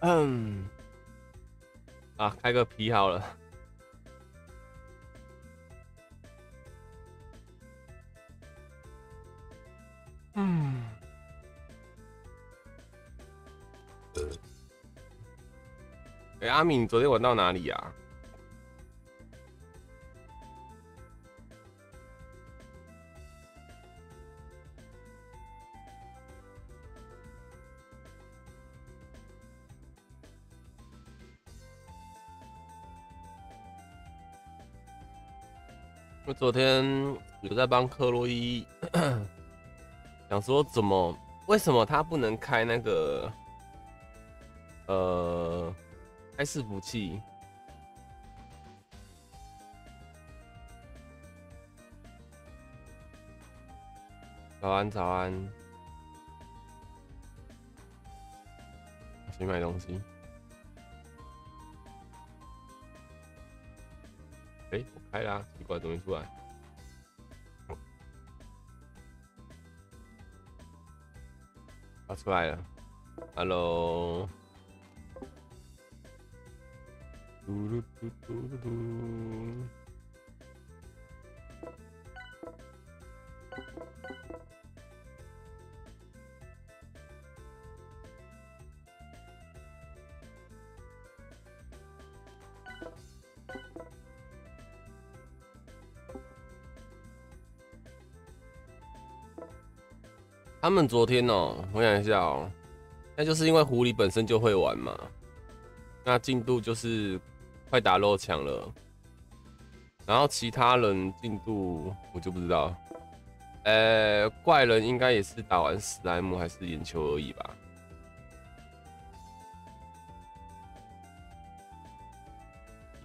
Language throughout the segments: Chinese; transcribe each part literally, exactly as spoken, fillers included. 嗯，啊，开个皮好了。嗯，哎、欸，阿敏，你昨天玩到哪里呀、啊？ 我昨天有在帮克洛伊想说怎么为什么他不能开那个呃开伺服器？早安早安，去买东西。哎、欸，我开啦、啊。 怪东西出来，啊，出来了 ，Hello， 嘟嘟嘟嘟嘟嘟，他们昨天哦、喔，我想一下哦、喔，那就是因为狐狸本身就会玩嘛，那进度就是快打肉强了，然后其他人进度我就不知道，呃、欸，怪人应该也是打完史莱姆还是眼球而已吧，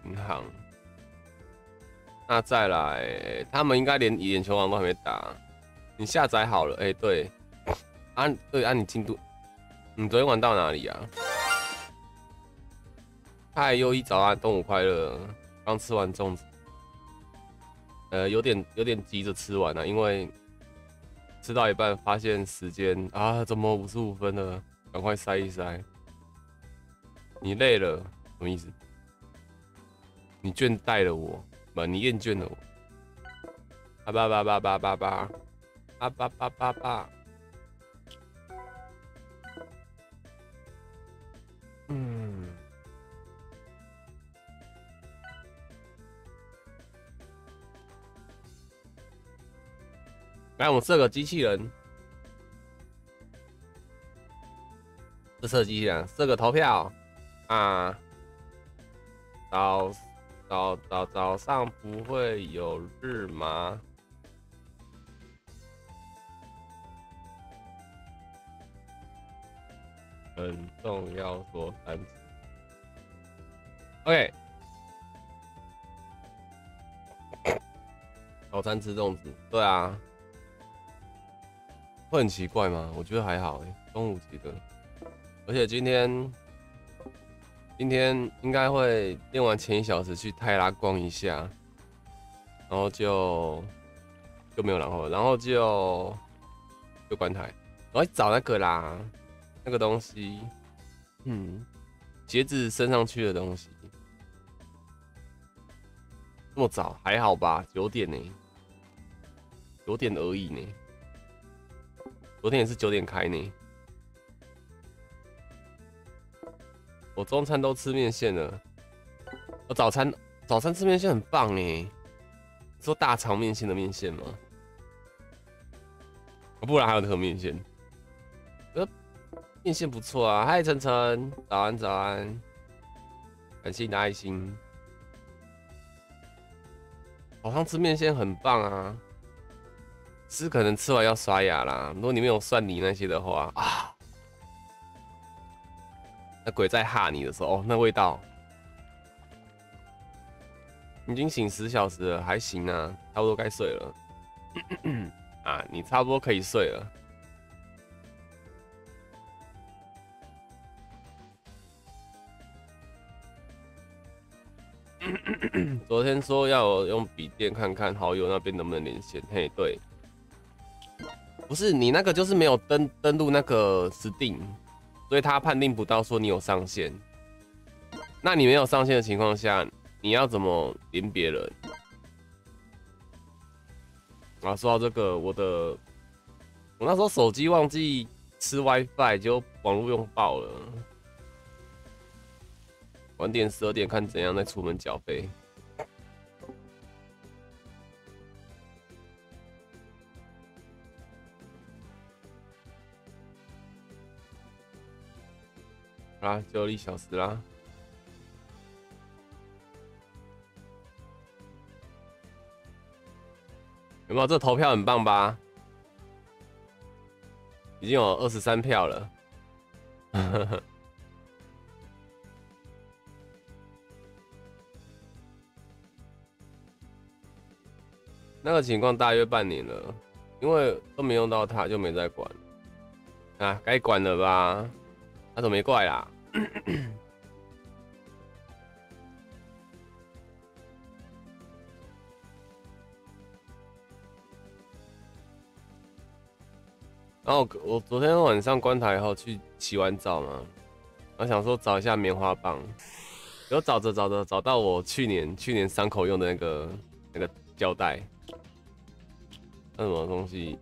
银行，那再来，他们应该连眼球王都还没打，你下载好了，哎、欸，对。 啊，对，按、啊、你进度，你昨天玩到哪里啊？嗨，又一早安，中午快乐。刚吃完粽子，呃，有点有点急着吃完了、啊，因为吃到一半发现时间啊，怎么五十五分了？赶快塞一塞。你累了，什么意思？你倦怠了我，不，你厌倦了我。啊吧吧吧吧吧吧，啊吧吧吧吧。 嗯，来，我们设个机器人，这设机器人，设个投票啊！早早早早上不会有日吗？ 很重要，说三次。OK， 早餐吃粽子，对啊，会很奇怪吗？我觉得还好哎、欸，中午几个，而且今天今天应该会练完前一小时去泰拉逛一下，然后就就没有然后，然后就就关台，我要找那个啦。 那个东西，嗯，鞋子升上去的东西，这么早还好吧？九点呢、欸，九点而已呢、欸。昨天也是九点开呢、欸。我中餐都吃面线了，我早餐早餐吃面线很棒呢、欸。说大肠面线的面线吗？不然还有什么面线？ 面线不错啊！嗨，晨晨，早安早安，感谢你的爱心。早上吃面线很棒啊，吃可能吃完要刷牙啦。如果你没有蒜泥那些的话啊，那鬼在哈你的时候，哦，那味道。已经醒十小时了，还行啊，差不多该睡了。啊，你差不多可以睡了。 昨天说要我用笔电看看好友那边能不能连线，嘿，对，不是你那个就是没有登登录那个Steam，所以他判定不到说你有上限。那你没有上限的情况下，你要怎么连别人？啊，说到这个，我的我那时候手机忘记吃 WiFi， 就网络用爆了。晚点十二点看怎样再出门缴费。 啊，就一小时啦。有没有？这投票很棒吧？已经有二十三票了。那个情况大约半年了，因为都没用到它，就没再管。啊，该管了吧？ 他怎么没怪啦？然后我昨天晚上关台后去洗完澡嘛，我想说找一下棉花棒，然后找着找着找到我去年去年伤口用的那个那个胶带，那什么东西，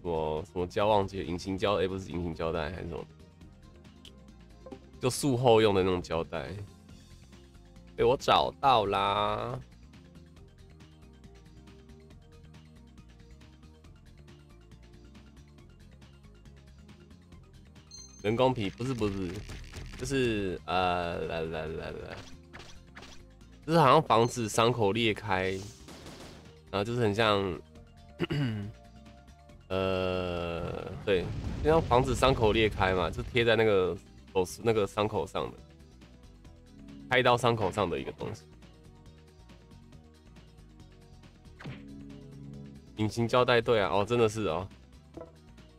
什么什么胶忘记了，隐形胶哎、欸、不是隐形胶带还是什么？ 就术后用的那种胶带，被我找到啦！人工皮不是不是，就是呃来来来来，就是好像防止伤口裂开，然后就是很像，呃对，就像防止伤口裂开嘛，就贴在那个。 手术那个伤口上的，开刀伤口上的一个东西，隐形胶带，对啊，哦，真的是哦，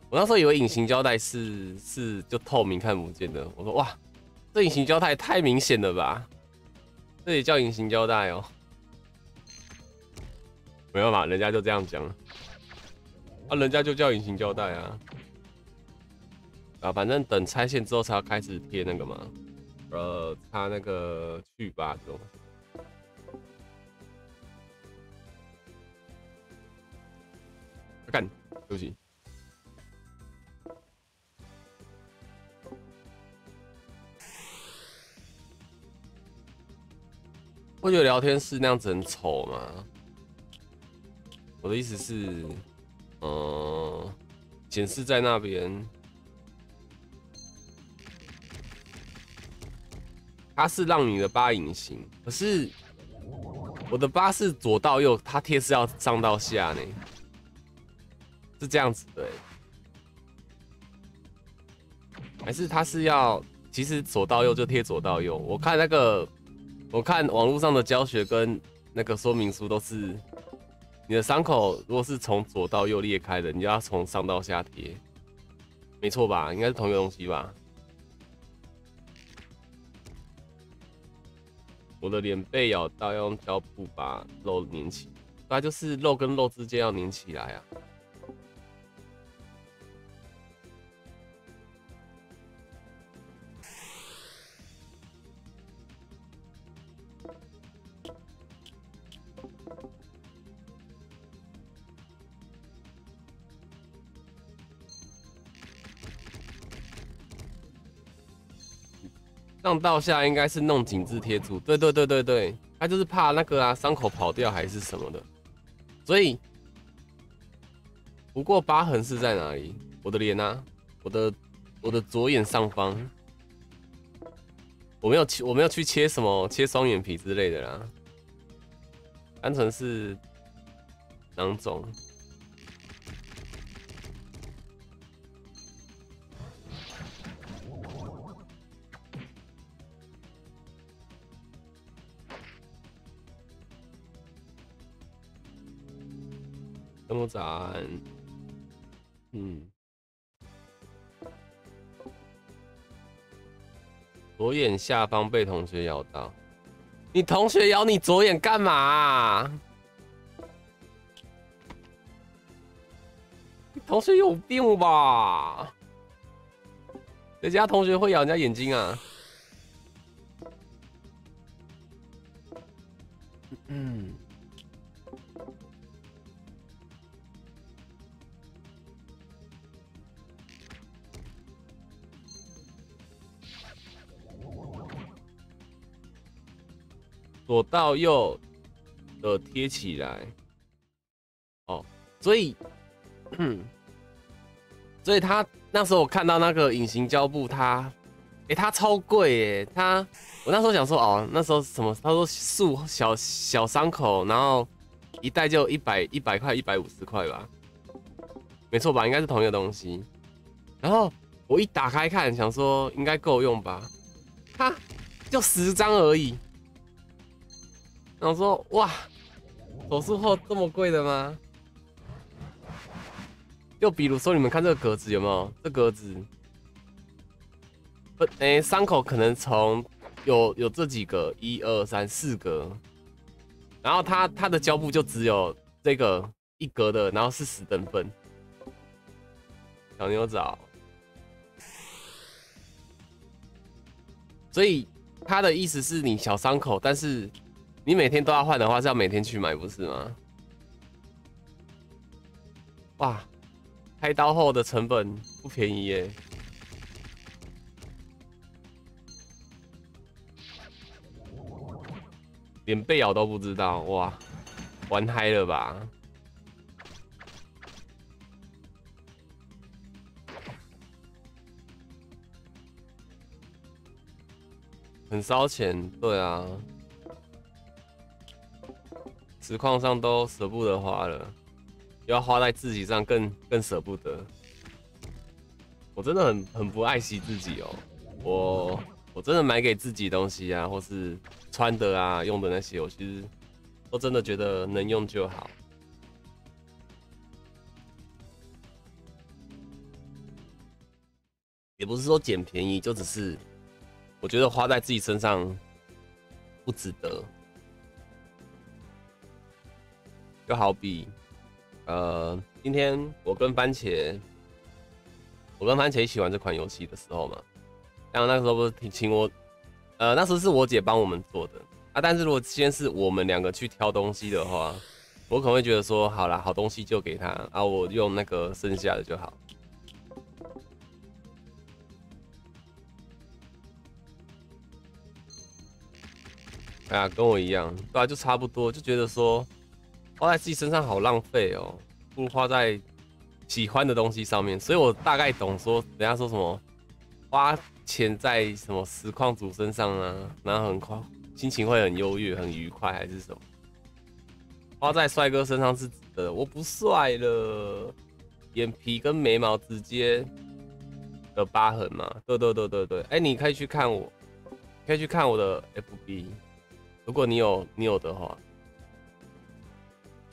我那时候以为隐形胶带是是就透明看不见的，我说哇，这隐形胶带太明显了吧，这也叫隐形胶带哦，没有嘛，人家就这样讲了，啊，人家就叫隐形胶带啊。 啊，反正等拆线之后才要开始贴那个嘛，呃，擦那个去疤这种。干、啊，对不起。我觉得聊天室那样子很丑嘛。我的意思是，嗯、呃，显示在那边。 它是让你的疤隐形，可是我的疤是左到右，它贴是要上到下呢，是这样子的、欸，还是它是要其实左到右就贴左到右？我看那个，我看网络上的教学跟那个说明书都是，你的伤口如果是从左到右裂开的，你就要从上到下贴，没错吧？应该是同一个东西吧？ 我的脸被咬到，要用胶布把肉粘起，那就是肉跟肉之间要粘起来啊。上到下应该是弄紧致贴住，对对对对对，他就是怕那个啊伤口跑掉还是什么的，所以不过疤痕是在哪里？我的脸啊，我的我的左眼上方，我没有去我没有去切什么切双眼皮之类的啦，单纯是囊肿。 灯光展，嗯，左眼下方被同学咬到，你同学咬你左眼干嘛、啊？你同学有病吧？人家同学会咬人家眼睛啊。嗯。 左到右的贴起来，哦，所以，所以他那时候我看到那个隐形胶布，它，哎、欸，它超贵哎，它，我那时候想说，哦，那时候什么，他说术小小伤口，然后一袋就一百一百块，一百五十块吧，没错吧？应该是同一个东西。然后我一打开看，想说应该够用吧，它就十张而已。 然后说哇，手术后这么贵的吗？就比如说你们看这个格子有没有？这格子，不，哎，伤口可能从有有这几个，一二三四格，然后它它的胶布就只有这个一格的，然后是十等分。小牛角，所以他的意思是你小伤口，但是。 你每天都要换的话，是要每天去买，不是吗？哇，开刀后的成本不便宜耶。连被咬都不知道，哇，玩嗨了吧？很烧钱，对啊。 实况上都舍不得花了，要花在自己上更更舍不得。我真的很很不爱惜自己哦，我我真的买给自己东西啊，或是穿的啊、用的那些，我其实都真的觉得能用就好。也不是说捡便宜，就只是我觉得花在自己身上不值得。 就好比，呃，今天我跟番茄，我跟番茄一起玩这款游戏的时候嘛，然后那个时候不是请请我，呃，那时候是我姐帮我们做的啊。但是如果先是我们两个去挑东西的话，我可能会觉得说，好啦，好东西就给他啊，我用那个剩下的就好。哎呀，跟我一样，对啊，就差不多，就觉得说。 花在自己身上好浪费哦，不如花在喜欢的东西上面。所以我大概懂说，人家说什么花钱在什么实况主身上啊，然后很快心情会很优越、很愉快，还是什么？花在帅哥身上是值得。我不帅了，眼皮跟眉毛直接的疤痕嘛。对对对对对，哎、欸，你可以去看我，可以去看我的 F B， 如果你有你有的话。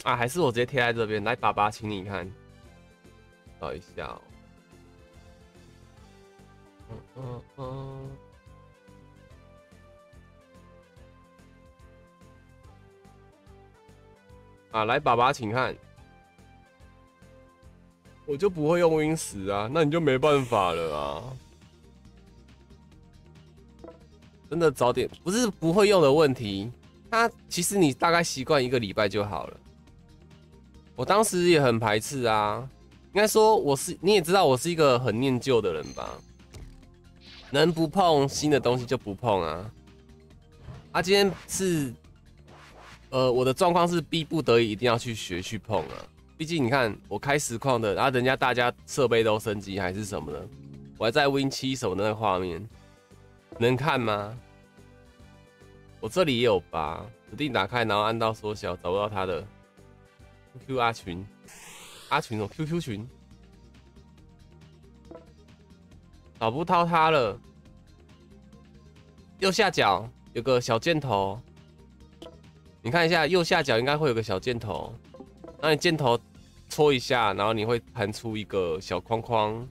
啊，还是我直接贴在这边。来，爸爸，请你看，找一下哦。嗯嗯嗯。啊，来，爸爸，请看。我就不会用 Win 十啊，那你就没办法了啊。真的早点，不是不会用的问题，它其实你大概习惯一个礼拜就好了。 我当时也很排斥啊，应该说我是你也知道我是一个很念旧的人吧，能不碰新的东西就不碰啊。啊，今天是，呃，我的状况是逼不得已一定要去学去碰啊，毕竟你看我开实况的，然后人家大家设备都升级还是什么的，我还在 Win 七什么的那个画面，能看吗？我这里也有吧，指定打开然后按到缩小，找不到它的。 Q Q 阿群，阿群哦 ，Q Q 群，找不到他了。右下角有个小箭头，你看一下，右下角应该会有个小箭头，那你箭头戳一下，然后你会弹出一个小框框。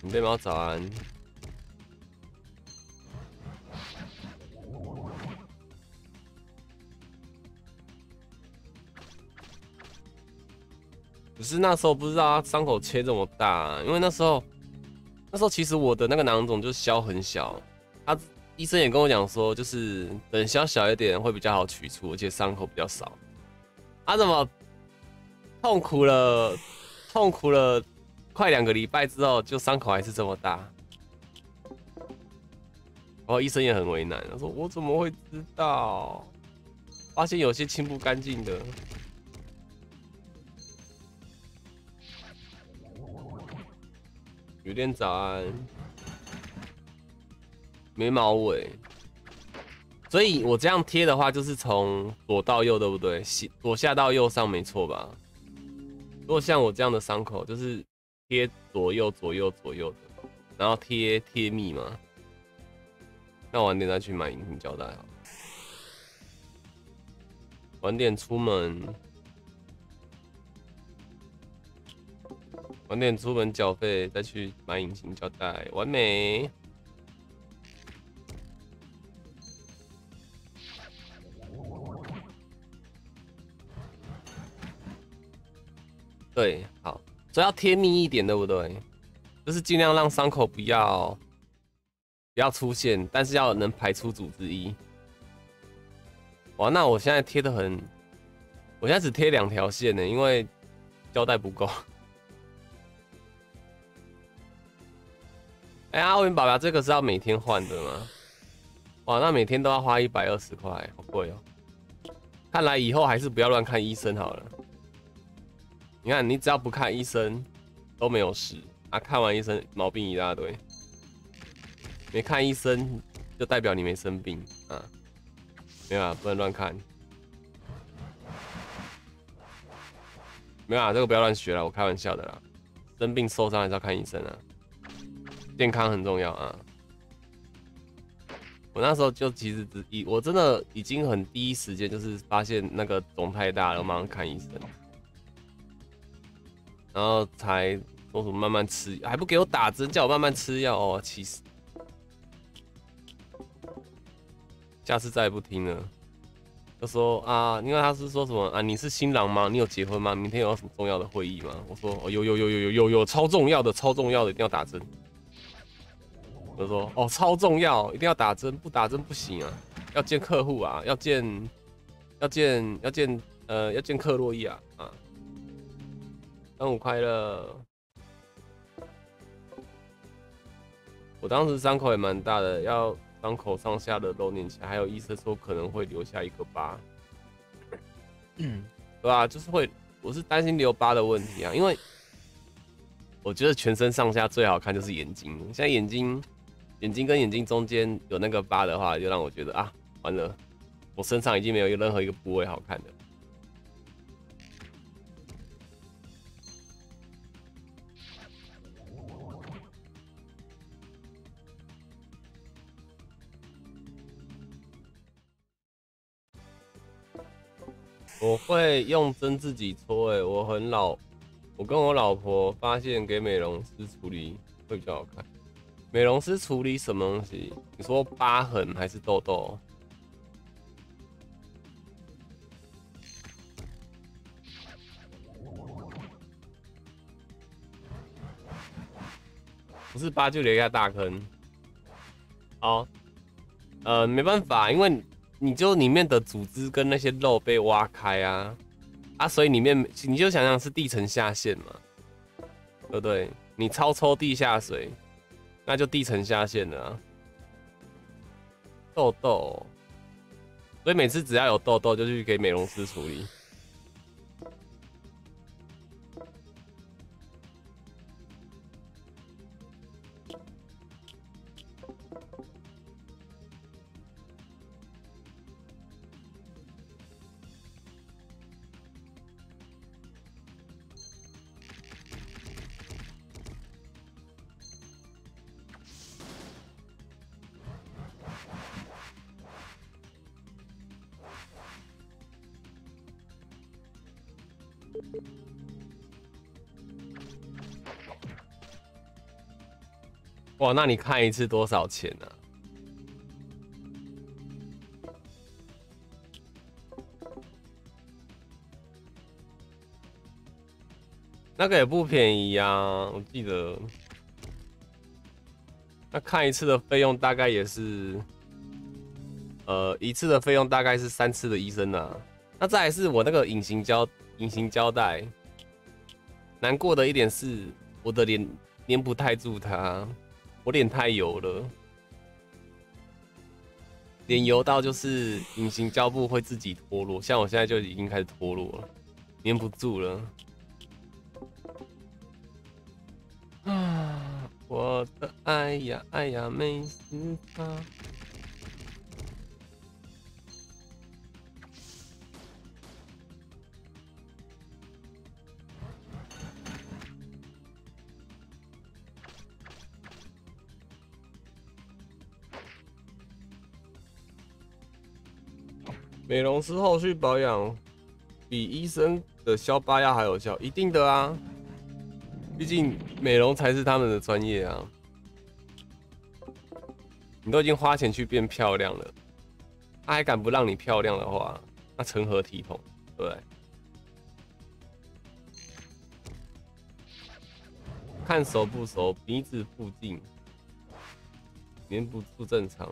你对猫早安。只是那时候不知道他伤口切这么大，因为那时候那时候其实我的那个囊肿就消很小，他医生也跟我讲说，就是等消小一点会比较好取出，而且伤口比较少。他、啊、怎么痛苦了，痛苦了快两个礼拜之后，就伤口还是这么大。 然后医生也很为难，他说：“我怎么会知道？发现有些清不干净的。”有点早安，眉毛尾。所以我这样贴的话，就是从左到右，对不对？左下到右上，没错吧？如果像我这样的伤口，就是贴左右、左右、左右的，然后贴贴密嘛。 那晚点再去买隐形胶带好了。晚点出门，晚点出门缴费，再去买隐形胶带，完美。对，好，所以要贴密一点，对不对？就是尽量让伤口不要。 不要出现，但是要能排出组织一。哇，那我现在贴的很，我现在只贴两条线呢，因为胶带不够。哎、欸，阿文爸爸，这个是要每天换的吗？哇，那每天都要花一百二十块，好贵哦、喔。看来以后还是不要乱看医生好了。你看，你只要不看医生都没有事啊，看完医生毛病一大堆。 没看医生，就代表你没生病啊！没有啊，不能乱看。没有啊，这个不要乱学了，我开玩笑的啦。生病受伤还是要看医生啊，健康很重要啊。我那时候就其实只一，我真的已经很第一时间就是发现那个肿太大了，我马上看医生，然后才说什么慢慢吃，还不给我打针，叫我慢慢吃药哦，气死！ 下次再也不听了，就说啊，因为他是说什么啊？你是新郎吗？你有结婚吗？明天有什么重要的会议吗？我说哦，有有有有有有有，超重要的，超重要的，一定要打针。我说哦，超重要，一定要打针，不打针不行啊，要见客户啊，要见要见要见呃要见克洛伊啊啊！端午快乐！我当时伤口也蛮大的，要。 伤口上下的肉连起来，还有医生说可能会留下一个疤，嗯，对吧、啊？就是会，我是担心留疤的问题啊，因为我觉得全身上下最好看就是眼睛，现在眼睛眼睛跟眼睛中间有那个疤的话，就让我觉得啊，完了，我身上已经没有任何一个部位好看的。我会用针自己搓，哎，我很老，我跟我老婆发现给美容师处理会比较好看。美容师处理什么东西？你说疤痕还是痘痘？不是疤就留下大坑。好，呃，没办法，因为。 你就里面的组织跟那些肉被挖开啊，啊，所以里面你就想想是地层下陷嘛，对不对？你超抽地下水，那就地层下陷了啊。痘痘，所以每次只要有痘痘就去给美容师处理。哇，那你看一次多少钱啊？那个也不便宜啊，我记得。那看一次的费用大概也是，呃，一次的费用大概是三次的医生啊。那再来是我那个隐形胶隐形胶带，难过的一点是我的脸粘不太住它，我脸太油了。 脸油到就是隐形胶布会自己脱落，像我现在就已经开始脱落了，粘不住了。啊，我的爱呀爱呀没事吧？美容师后续保养比医生的消疤压还有效，一定的啊，毕竟美容才是他们的专业啊。你都已经花钱去变漂亮了，他还敢不让你漂亮的话，那成何体统？对不对？看熟不熟，鼻子附近粘不住正常。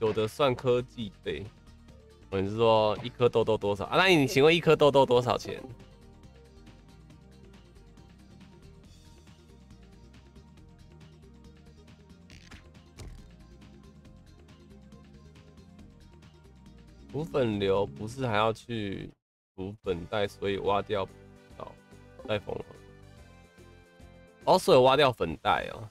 有的算科技费，我是说一颗痘痘多少啊？那你请问一颗痘痘多少钱？除粉瘤不是还要去除粉袋，所以挖掉哦，再缝合。哦，所以挖掉粉袋哦。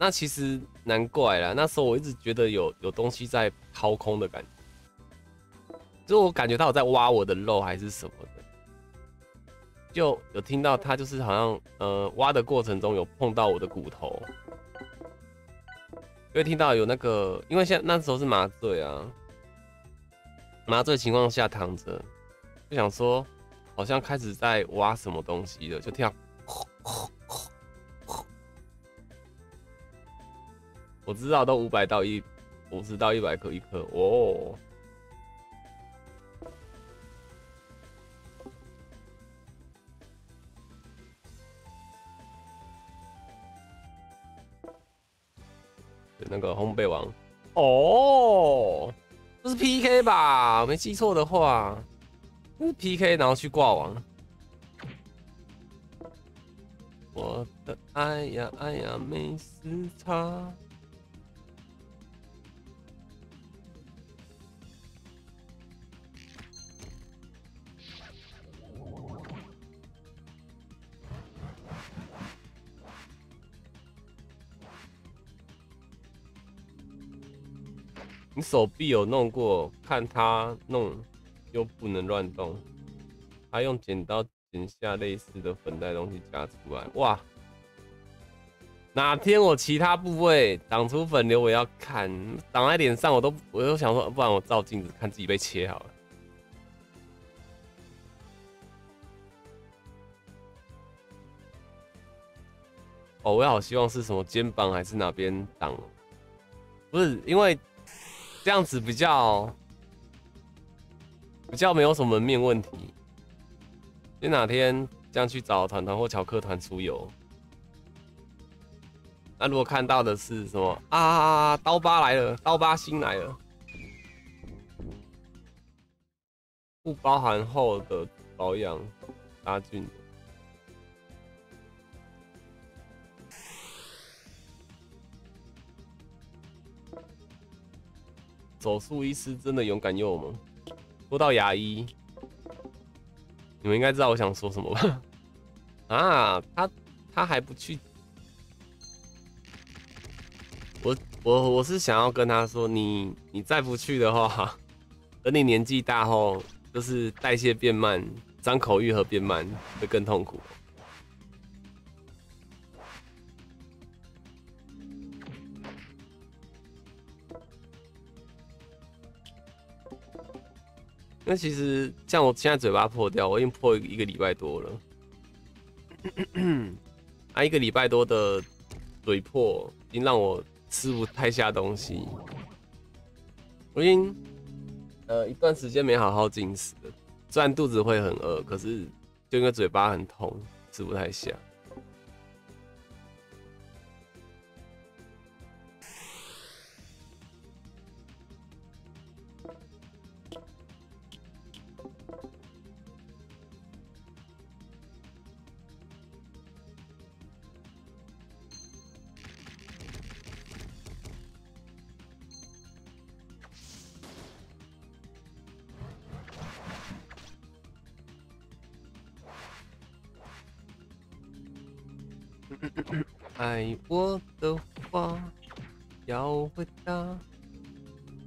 那其实难怪啦，那时候我一直觉得有有东西在掏空的感觉，就我感觉他有在挖我的肉还是什么的，就有听到他就是好像呃挖的过程中有碰到我的骨头，就会听到有那个，因为现在那时候是麻醉啊，麻醉情况下躺着，就想说好像开始在挖什么东西了，就听到。 我知道都五百到一，五十到一百颗一颗哦。那个烘焙王哦，这是 P K 吧？没记错的话，这是 P K， 然后去挂网。我的爱呀爱呀没时差。 你手臂有弄过？看他弄，又不能乱动。他用剪刀剪下类似的粉袋东西夹出来。哇！哪天我其他部位长出粉瘤，我要看长在脸上，我都我都想说，不然我照镜子看自己被切好了。哦，我也好希望是什么肩膀还是哪边挡？不是因为。 这样子比较比较没有什么门面问题。你哪天这样去找团团或乔克团出游？那如果看到的是什么啊？刀疤来了，刀疤新来了，不包含后的保养杀菌。 手术医师真的勇敢又猛。说到牙医，你们应该知道我想说什么吧？啊，他他还不去。我我我是想要跟他说，你你再不去的话，等你年纪大后，就是代谢变慢，伤口愈合变慢，会更痛苦。 那其实像我现在嘴巴破掉，我已经破一个礼拜多了。啊，一个礼拜多的嘴破，已经让我吃不太下东西。我已经呃一段时间没好好进食了，虽然肚子会很饿，可是就因为嘴巴很痛，吃不太下。爱我的话要回答，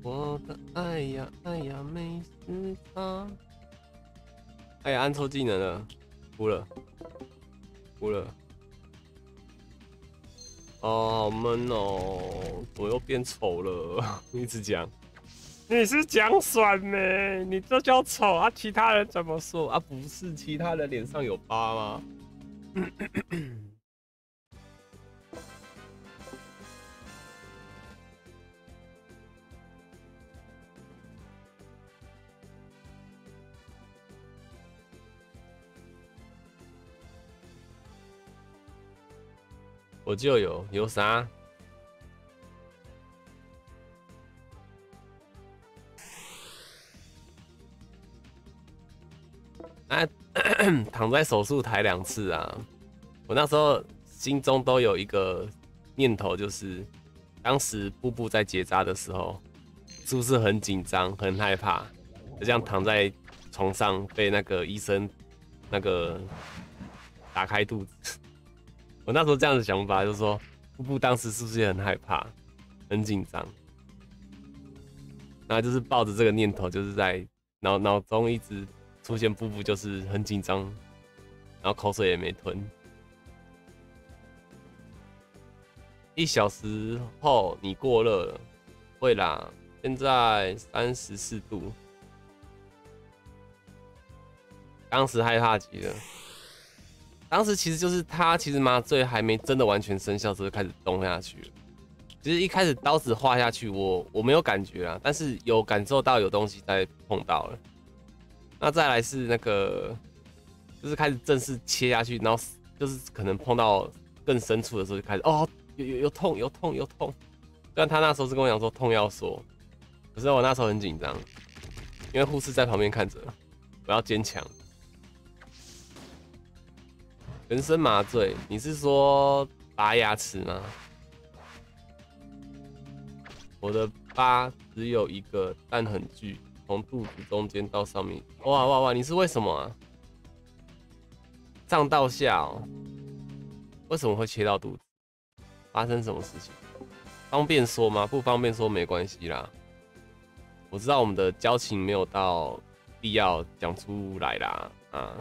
我的爱呀爱呀没时差。哎呀，按错技能了，哭了，哭了。哦，好闷哦，我又变丑了。一直讲，你是讲爽没？你这叫丑啊？其他人怎么说啊？不是其他人脸上有疤吗？我就有有啥？啊，躺在手术台两次啊！我那时候心中都有一个念头，就是当时布布在结扎的时候，是不是很紧张、很害怕？就这样躺在床上，被那个医生那个打开肚子。我那时候这样的想法，就是说，布布当时是不是也很害怕、很紧张？然后就是抱着这个念头，就是在脑脑中一直出现布布，就是很紧张，然后口水也没吞。一小时后你过热了，会啦，现在三十四度，当时害怕极了。当时其实就是他，其实麻醉还没真的完全生效，之后就开始动下去了。其实一开始刀子划下去，我我没有感觉啊，但是有感受到有东西在碰到了。那再来是那个，就是开始正式切下去，然后就是可能碰到更深处的时候就开始哦，有有有痛有痛有痛。虽然他那时候是跟我讲说痛要说，可是我那时候很紧张，因为护士在旁边看着，我要坚强。全身麻醉，你是说拔牙齿吗？我的疤只有一个，但很巨，从肚子中间到上面。哇哇哇！你是为什么啊？上到下哦，为什么会切到肚子？发生什么事情？方便说吗？不方便说没关系啦。我知道我们的交情没有到必要讲出来啦，啊。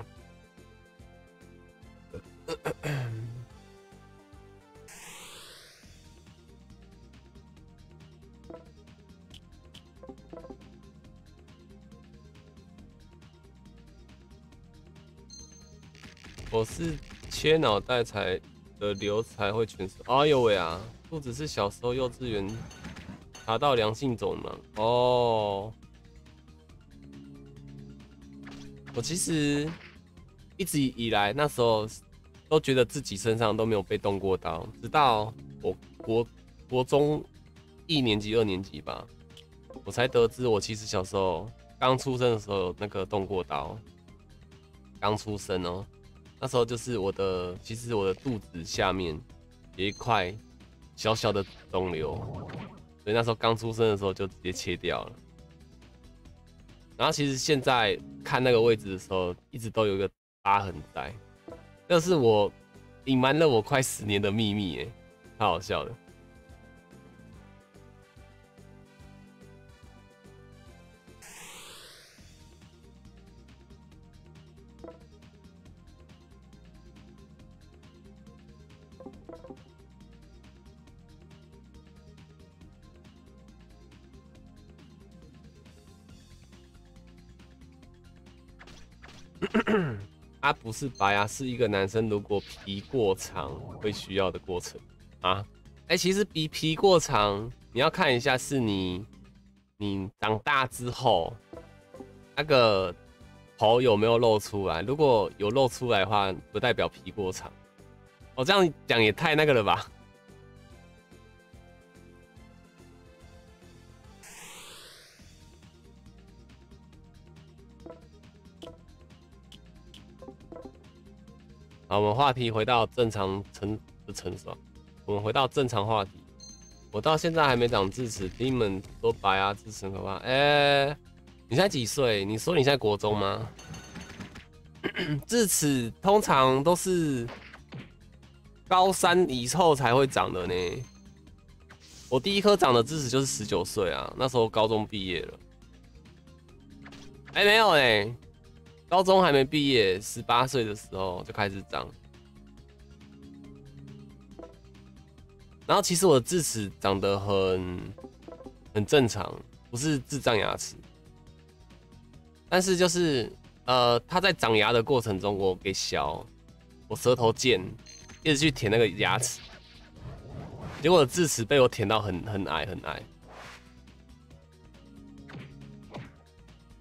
我是切脑袋才的瘤才会全身。哎呦喂啊！肚子是小时候幼稚园查到良性肿嘛？哦，我其实一直以来那时候。都觉得自己身上都没有被动过刀，直到我国国中一年级、二年级吧，我才得知我其实小时候刚出生的时候那个动过刀。刚出生哦、喔，那时候就是我的，其实我的肚子下面有一块小小的肿瘤，所以那时候刚出生的时候就直接切掉了。然后其实现在看那个位置的时候，一直都有一个疤痕在。这是我隐瞒了我快十年的秘密，哎，太好笑了。啊，不是拔牙，是一个男生如果皮过长会需要的过程啊。哎、欸，其实比皮过长，你要看一下是你你长大之后那个头有没有露出来？如果有露出来的话，不代表皮过长。哦，这样讲也太那个了吧？好，我们话题回到正常成不成熟？我们回到正常话题。我到现在还没长智齿，弟们都白啊，智齿很可怕。哎、欸，你现在几岁？你说你现在国中吗？智齿通常都是高三以后才会长的呢。我第一颗长的智齿就是十九岁啊，那时候高中毕业了。哎、欸，没有哎、欸，高中还没毕业，十八岁的时候就开始长。 然后其实我的智齿长得很很正常，不是智障牙齿。但是就是呃，它在长牙的过程中，我给削，我舌头尖，一直去舔那个牙齿，结果智齿被我舔到很很矮很矮。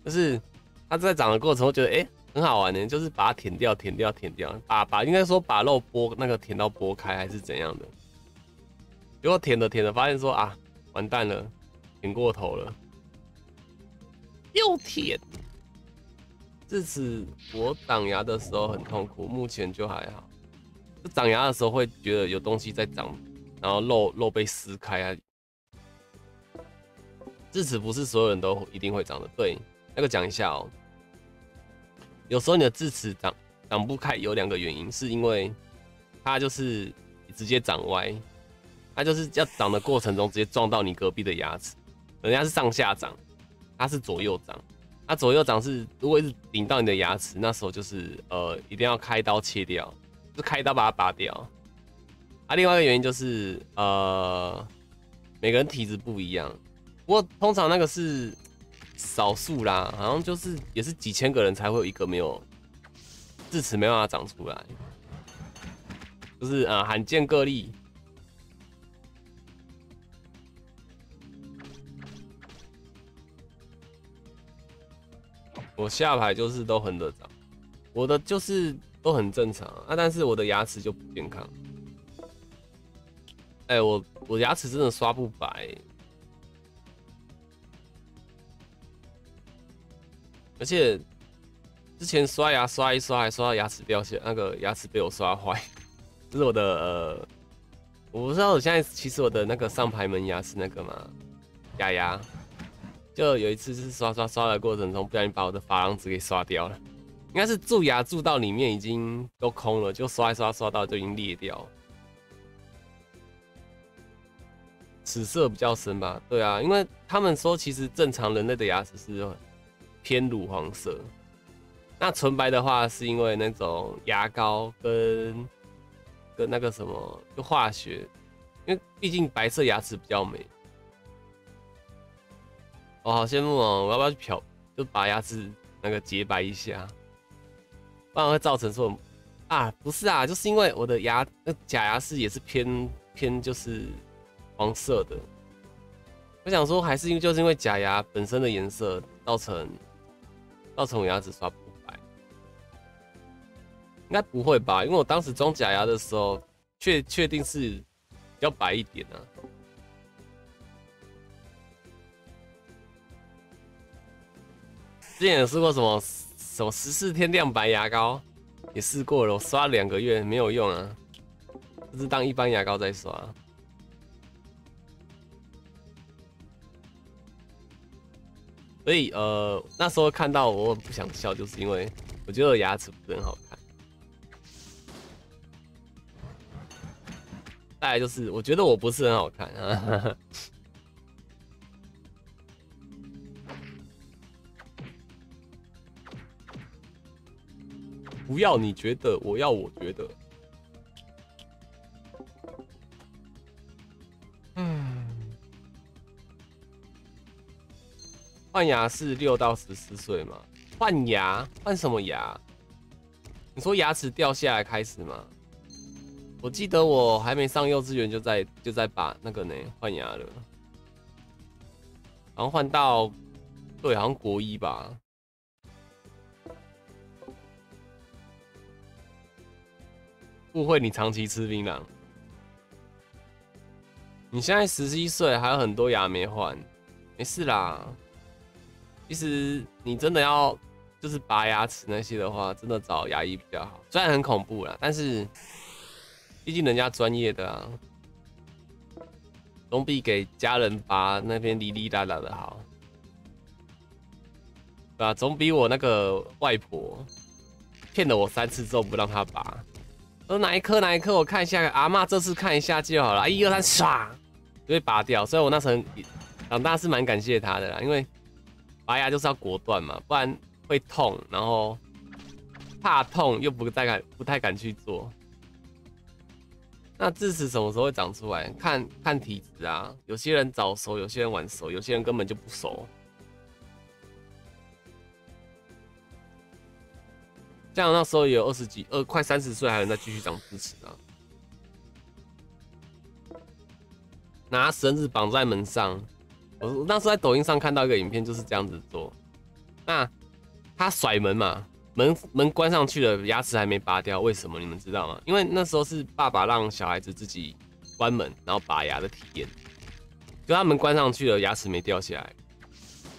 就是它在长的过程，我觉得哎很好玩的，就是把它舔掉舔掉舔掉，把把应该说把肉剥那个舔到剥开还是怎样的。 结果舔着舔着，发现说啊，完蛋了，舔过头了，又舔。智齿我长牙的时候很痛苦，目前就还好。就长牙的时候会觉得有东西在长，然后肉肉被撕开啊。智齿不是所有人都一定会长的，对，那个讲一下哦。有时候你的智齿长长不开，有两个原因，是因为它就是直接长歪。 它就是要长的过程中直接撞到你隔壁的牙齿，人家是上下长，它是左右长，它左右长是如果是顶到你的牙齿，那时候就是呃一定要开刀切掉，就开刀把它拔掉。啊，另外一个原因就是呃每个人体质不一样，不过通常那个是少数啦，好像就是也是几千个人才会有一个没有智齿没办法长出来，就是啊、呃、罕见个例。 我下排就是都横着长，我的就是都很正常啊，但是我的牙齿就不健康。哎、欸，我我牙齿真的刷不白、欸，而且之前刷牙刷一刷，还刷到牙齿掉屑，那个牙齿被我刷坏。就是我的呃，我不知道我现在其实我的那个上排门牙是那个嘛，假牙。 就有一次是刷刷刷的过程中，不小心把我的珐琅质给刷掉了，应该是蛀牙蛀到里面已经都空了，就刷一刷刷到就已经裂掉了。齿色比较深吧？对啊，因为他们说其实正常人类的牙齿是偏乳黄色，那纯白的话是因为那种牙膏跟跟那个什么就化学，因为毕竟白色牙齿比较美。 我、哦、好羡慕哦！我要不要去漂，就把牙齿那个洁白一下，不然会造成说啊，不是啊，就是因为我的牙那假牙是也是偏偏就是黄色的。我想说，还是因为就是因为假牙本身的颜色造成造成我牙齿刷不白，应该不会吧？因为我当时装假牙的时候，确确定是比较白一点啊。 之前有试过什么什么十四天亮白牙膏，也试过了，我刷了两个月没有用啊，就是当一般牙膏在刷。所以呃，那时候看到我不想笑，就是因为我觉得我牙齿不是很好看。再来就是我觉得我不是很好看啊。不要你觉得，我要我觉得。嗯，换牙是六到十四岁吗？换牙换什么牙？你说牙齿掉下来开始吗？我记得我还没上幼稚园就在就在把那个呢换牙了，然后换到对，好像国一吧。误会你长期吃槟榔。你现在十七岁，还有很多牙没换，没事啦。其实你真的要就是拔牙齿那些的话，真的找牙医比较好。虽然很恐怖啦，但是毕竟人家专业的啊，总比给家人拔那边哩哩啦啦的好。 对啊，总比我那个外婆骗了我三次之后不让她拔，说哪一颗哪一颗我看一下，阿嬷这次看一下就好了，一二三唰就被拔掉。所以我那时候长大是蛮感谢她的啦，因为拔牙就是要果断嘛，不然会痛，然后怕痛又不太敢不太敢去做。那智齿什么时候会长出来？看看体质啊，有些人早熟，有些人晚熟，有些人根本就不熟。 像那时候也有二十几、二快三十岁，还能再继续长智齿啊！拿绳子绑在门上，我那时候在抖音上看到一个影片，就是这样子做。那他甩门嘛，门门关上去了，牙齿还没拔掉，为什么你们知道吗？因为那时候是爸爸让小孩子自己关门，然后拔牙的体验。就他门关上去了，牙齿没掉下来，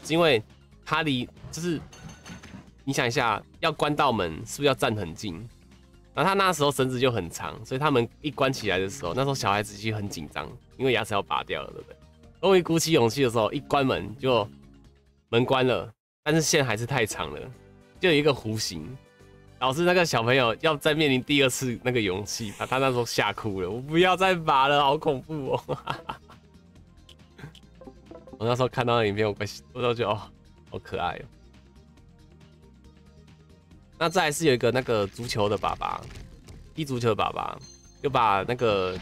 是因为他离就是。 你想一下，要关到门是不是要站很近？然后他那时候绳子就很长，所以他们一关起来的时候，那时候小孩子其实很紧张，因为牙齿要拔掉了，对不对？终于鼓起勇气的时候，一关门就门关了，但是线还是太长了，就有一个弧形，导致那个小朋友要再面临第二次那个勇气，他他那时候吓哭了，我不要再拔了，好恐怖哦！我那时候看到那影片，我我都觉得哦，好可爱哦。 那再来是有一个那个足球的爸爸，踢足球的爸爸就把那个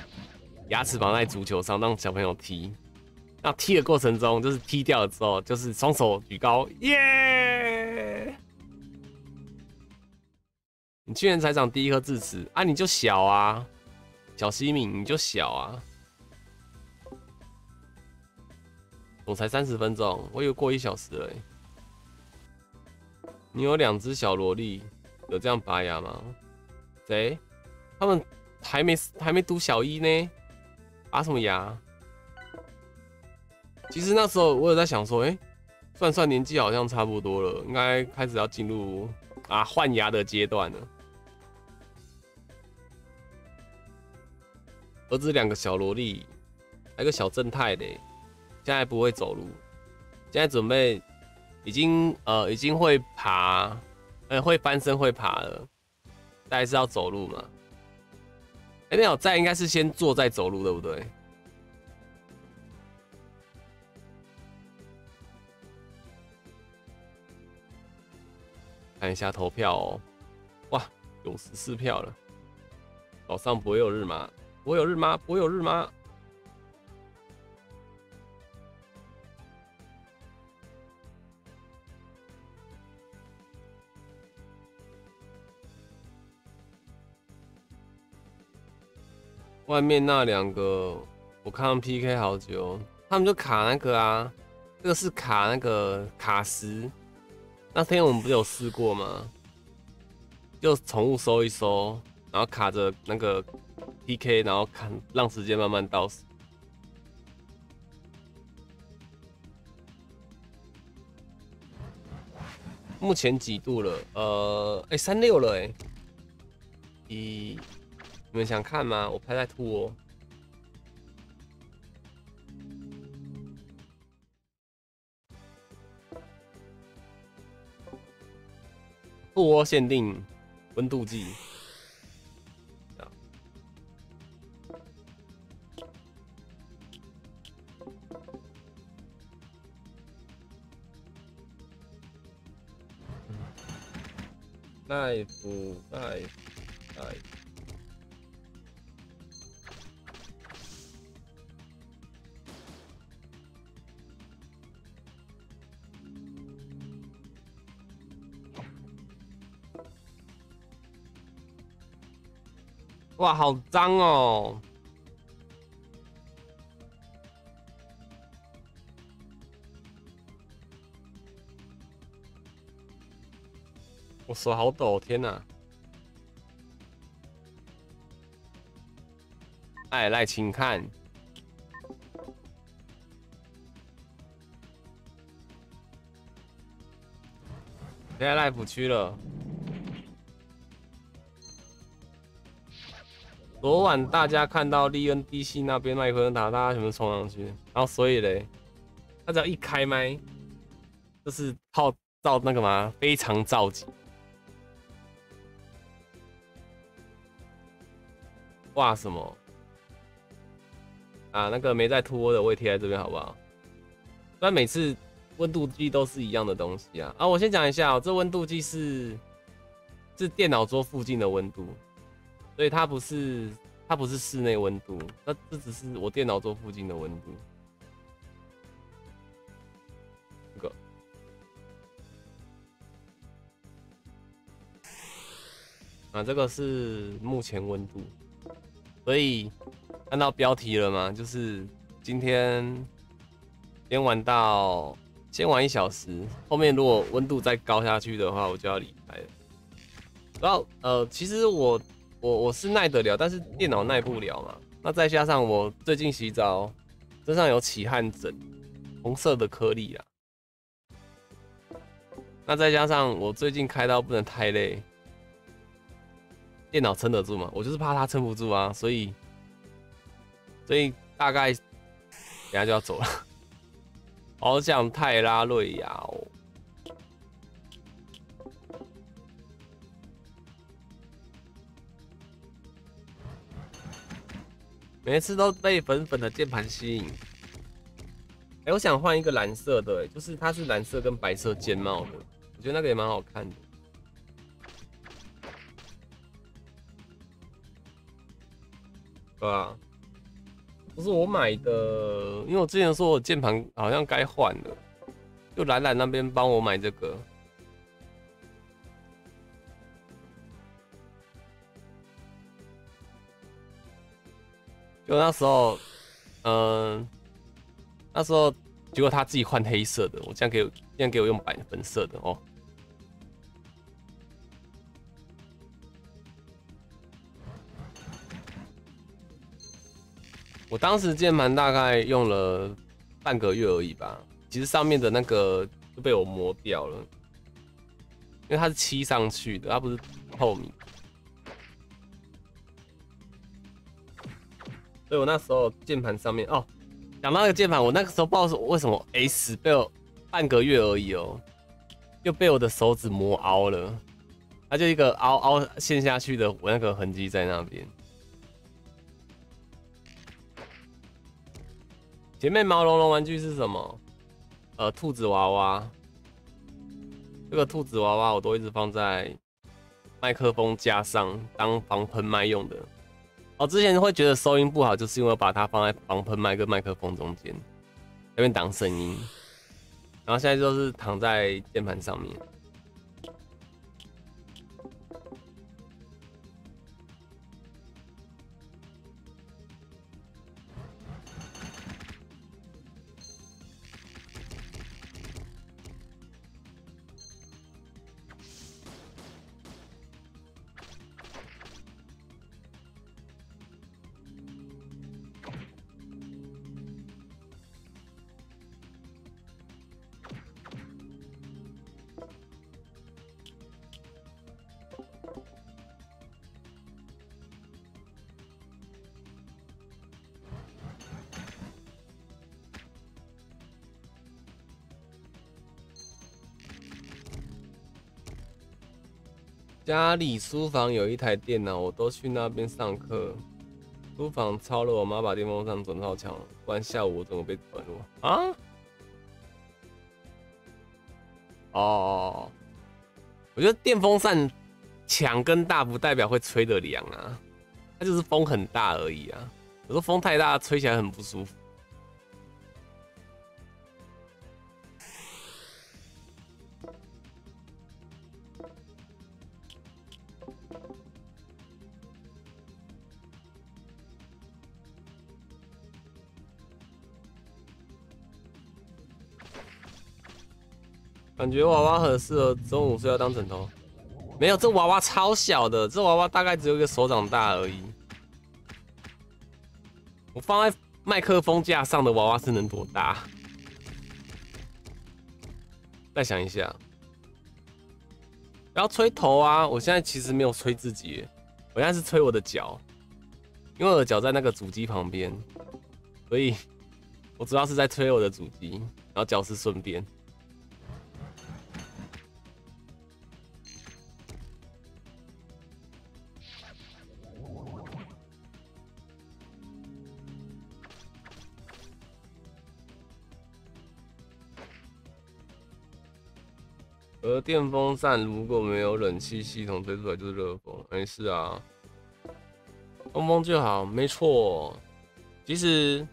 牙齿绑在足球上，让小朋友踢。那踢的过程中，就是踢掉了之后，就是双手举高，耶！你去年才长第一颗智齿啊，你就小啊，小西敏你就小啊。我才三十分钟，我以为过一小时了欸。 你有两只小萝莉，有这样拔牙吗？谁？他们还没还没读小一呢，拔什么牙？其实那时候我有在想说，哎、欸，算算年纪好像差不多了，应该开始要进入啊换牙的阶段了。儿子两个小萝莉，还有个小正太嘞，现在不会走路，现在准备。 已经呃已经会爬，呃会翻身会爬了，大概是要走路嘛。哎、欸、没有，再应该是先坐再走路，对不对？看一下投票哦，哇，有十四票了。早上不会有日麻，不会有日麻，不会有日麻。 外面那两个，我看他们 P K 好久，他们就卡那个啊，这个是卡那个卡石。那天我们不是有试过吗？就宠物收一收，然后卡着那个 P K， 然后看让时间慢慢倒数。目前几度了？呃，哎、欸，三六了哎、欸，一。 你们想看吗？我拍在吐哦。吐哦限定温度计。耐不耐？耐。 哇，好脏哦！我手好抖，天哪！哎，来，请看。 现在赖普区了。昨晚大家看到利恩 D C 那边麦克风塔，大家全部冲上去，然后所以嘞，他只要一开麦，就是靠造那个嘛，非常着急。哇什么？啊，那个没在脱的我也贴在这边好不好？虽然每次。 温度计都是一样的东西啊！啊，我先讲一下、喔，这温度计是是电脑桌附近的温度，所以它不是它不是室内温度，那这只是我电脑桌附近的温度。这个，啊，这个是目前温度，所以看到标题了吗？就是今天先玩到。 先玩一小时，后面如果温度再高下去的话，我就要离开了。然后呃，其实我我我是耐得了，但是电脑耐不了嘛。那再加上我最近洗澡，身上有起汗疹，红色的颗粒啦。那再加上我最近开刀不能太累，电脑撑得住嘛？我就是怕它撑不住啊，所以所以大概等下就要走了。 好想泰拉瑞亚哦！每次都被粉粉的键盘吸引。哎、欸，我想换一个蓝色的、欸，就是它是蓝色跟白色键帽的，我觉得那个也蛮好看的。对啊。 不是我买的，因为我之前说我键盘好像该换了，就懒懒那边帮我买这个。就那时候，嗯、呃，那时候结果他自己换黑色的，我这样给我这样给我用白粉色的哦。 我当时键盘大概用了半个月而已吧，其实上面的那个就被我磨掉了，因为它是漆上去的，它不是透明，所以我那时候键盘上面哦，讲到那个键盘，我那个时候不知道为什么 S 被我半个月而已哦，就被我的手指磨凹了，它就一个凹凹陷下去的，我那个痕迹在那边。 前面毛茸茸玩具是什么？呃，兔子娃娃。这个兔子娃娃我都一直放在麦克风架上当防喷麦用的。哦，之前会觉得收音不好，就是因为把它放在防喷麦跟麦克风中间，那边挡声音。然后现在就是躺在键盘上面。家里书房有一台电脑，我都去那边上课。书房超了我妈把电风扇转到墙，不然下午我怎么被转了啊？哦，我觉得电风扇强跟大不代表会吹得凉啊，它就是风很大而已啊。有时候风太大，吹起来很不舒服。 感觉娃娃很适合中午睡觉当枕头，没有，这娃娃超小的，这娃娃大概只有一个手掌大而已。我放在麦克风架上的娃娃是能多大？再想一下，不要吹头啊！我现在其实没有吹自己，我现在是吹我的脚，因为我的脚在那个主机旁边，所以我主要是在吹我的主机，然后脚是顺便。 而电风扇如果没有冷气系统推出来就是热风，没事啊，通风就好，没错。其实，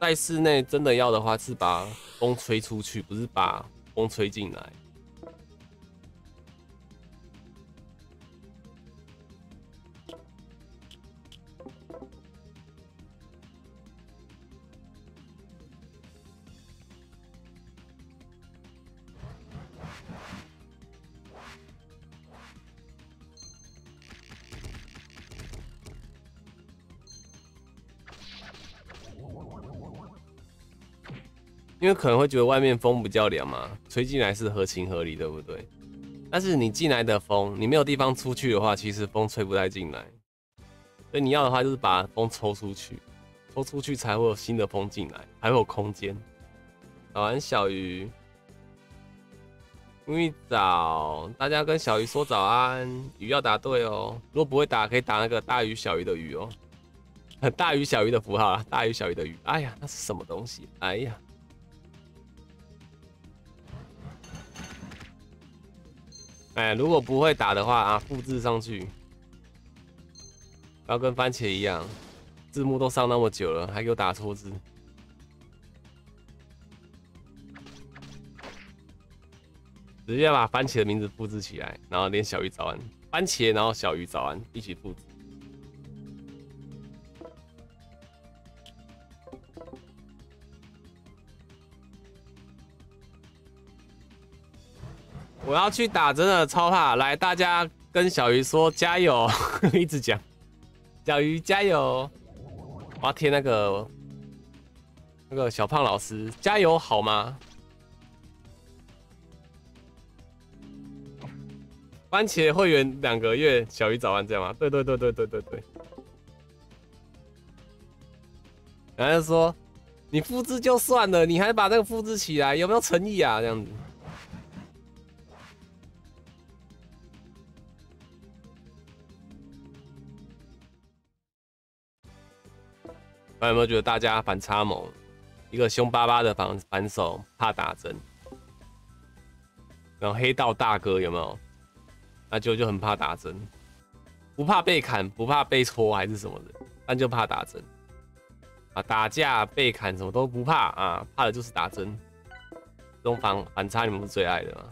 在室内真的要的话，是把风吹出去，不是把风吹进来。因为可能会觉得外面风比较凉嘛，吹进来是合情合理，对不对？但是你进来的风，你没有地方出去的话，其实风吹不太进来。所以你要的话，就是把风抽出去，抽出去才会有新的风进来，还会有空间。早安，小鱼。因为早，大家跟小鱼说早安，鱼要答对哦。如果不会打，可以打那个大鱼小鱼的鱼哦，大鱼小鱼的符号啊，大鱼小鱼的鱼。哎呀，那是什么东西？哎呀。 哎，如果不会打的话啊，复制上去，不要跟番茄一样，字幕都上那么久了，还给我打错字。直接把番茄的名字复制起来，然后连小鱼早安，番茄，然后小鱼早安，一起复制。 我要去打，真的超怕！来，大家跟小鱼说加油，一直讲，小鱼加油！我要贴那个那个小胖老师加油好吗？番茄会员两个月，小鱼早安这样吗？对对对对对对对。然后就说你复制就算了，你还把那个复制起来，有没有诚意啊？这样子。 大家有没有觉得大家反差萌？一个凶巴巴的反反手怕打针，然后黑道大哥有没有？那就就很怕打针，不怕被砍，不怕被戳还是什么的，但就怕打针啊！打架、被砍什么都不怕啊，怕的就是打针。这种反反差你们是最爱的吗？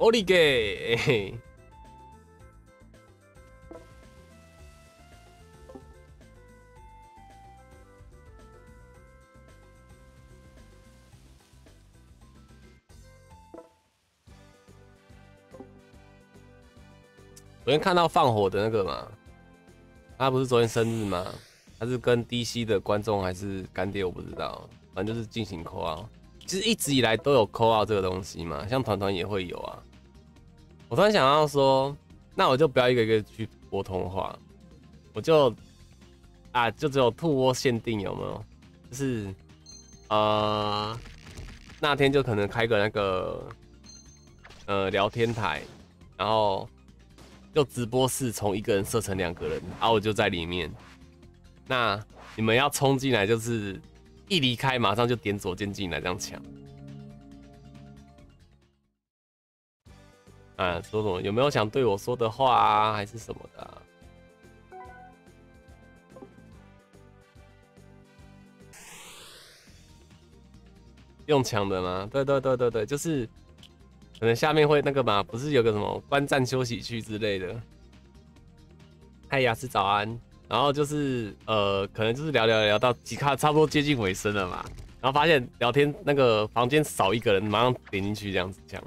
奥利给！昨天看到放火的那个嘛，他不是昨天生日吗？他是跟 D C 的观众还是干爹，我不知道，反正就是进行call out。其实一直以来都有call out这个东西嘛，像团团也会有啊。 我突然想到说，那我就不要一个一个去拨通话，我就啊，就只有兔窝限定有没有？就是呃，那天就可能开个那个呃聊天台，然后就直播室从一个人设成两个人，然后我就在里面。那你们要冲进来，就是一离开马上就点左键进来这样抢。 啊，说什么？有没有想对我说的话啊，还是什么的、啊？用抢的吗？对对对对对，就是可能下面会那个嘛，不是有个什么观战休息区之类的。嗨，雅思早安。然后就是呃，可能就是聊聊聊到几卡，差不多接近尾声了嘛。然后发现聊天那个房间少一个人，马上点进去这样子讲，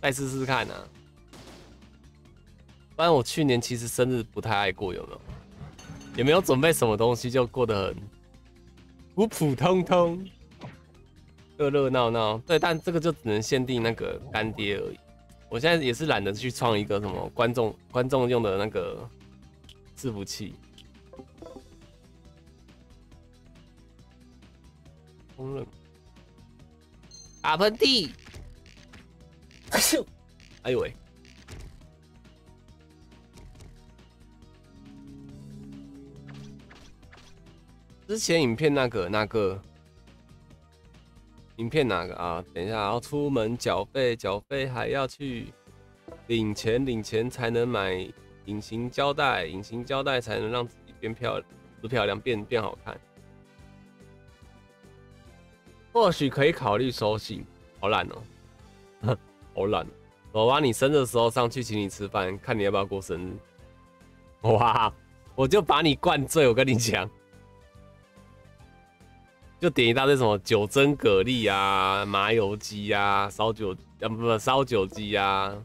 再试试看啊。不然我去年其实生日不太爱过，有没有？也没有准备什么东西，就过得很普普通通、热热闹闹。对，但这个就只能限定那个干爹而已。我现在也是懒得去创一个什么观众观众用的那个伺服器。 烹饪，打喷嚏，哎呦喂！之前影片那个那个，影片哪个啊？等一下，要出门缴费，缴费还要去领钱，领钱才能买隐形胶带，隐形胶带才能让自己变漂亮，不漂亮变变好看。 或许可以考虑收信，好懒哦、喔，好懒。我把你生日的时候上去请你吃饭，看你要不要过生日。哇，我就把你灌醉，我跟你讲，就点一大堆什么九蒸蛤蜊啊、麻油鸡啊、烧酒啊不不烧酒鸡啊。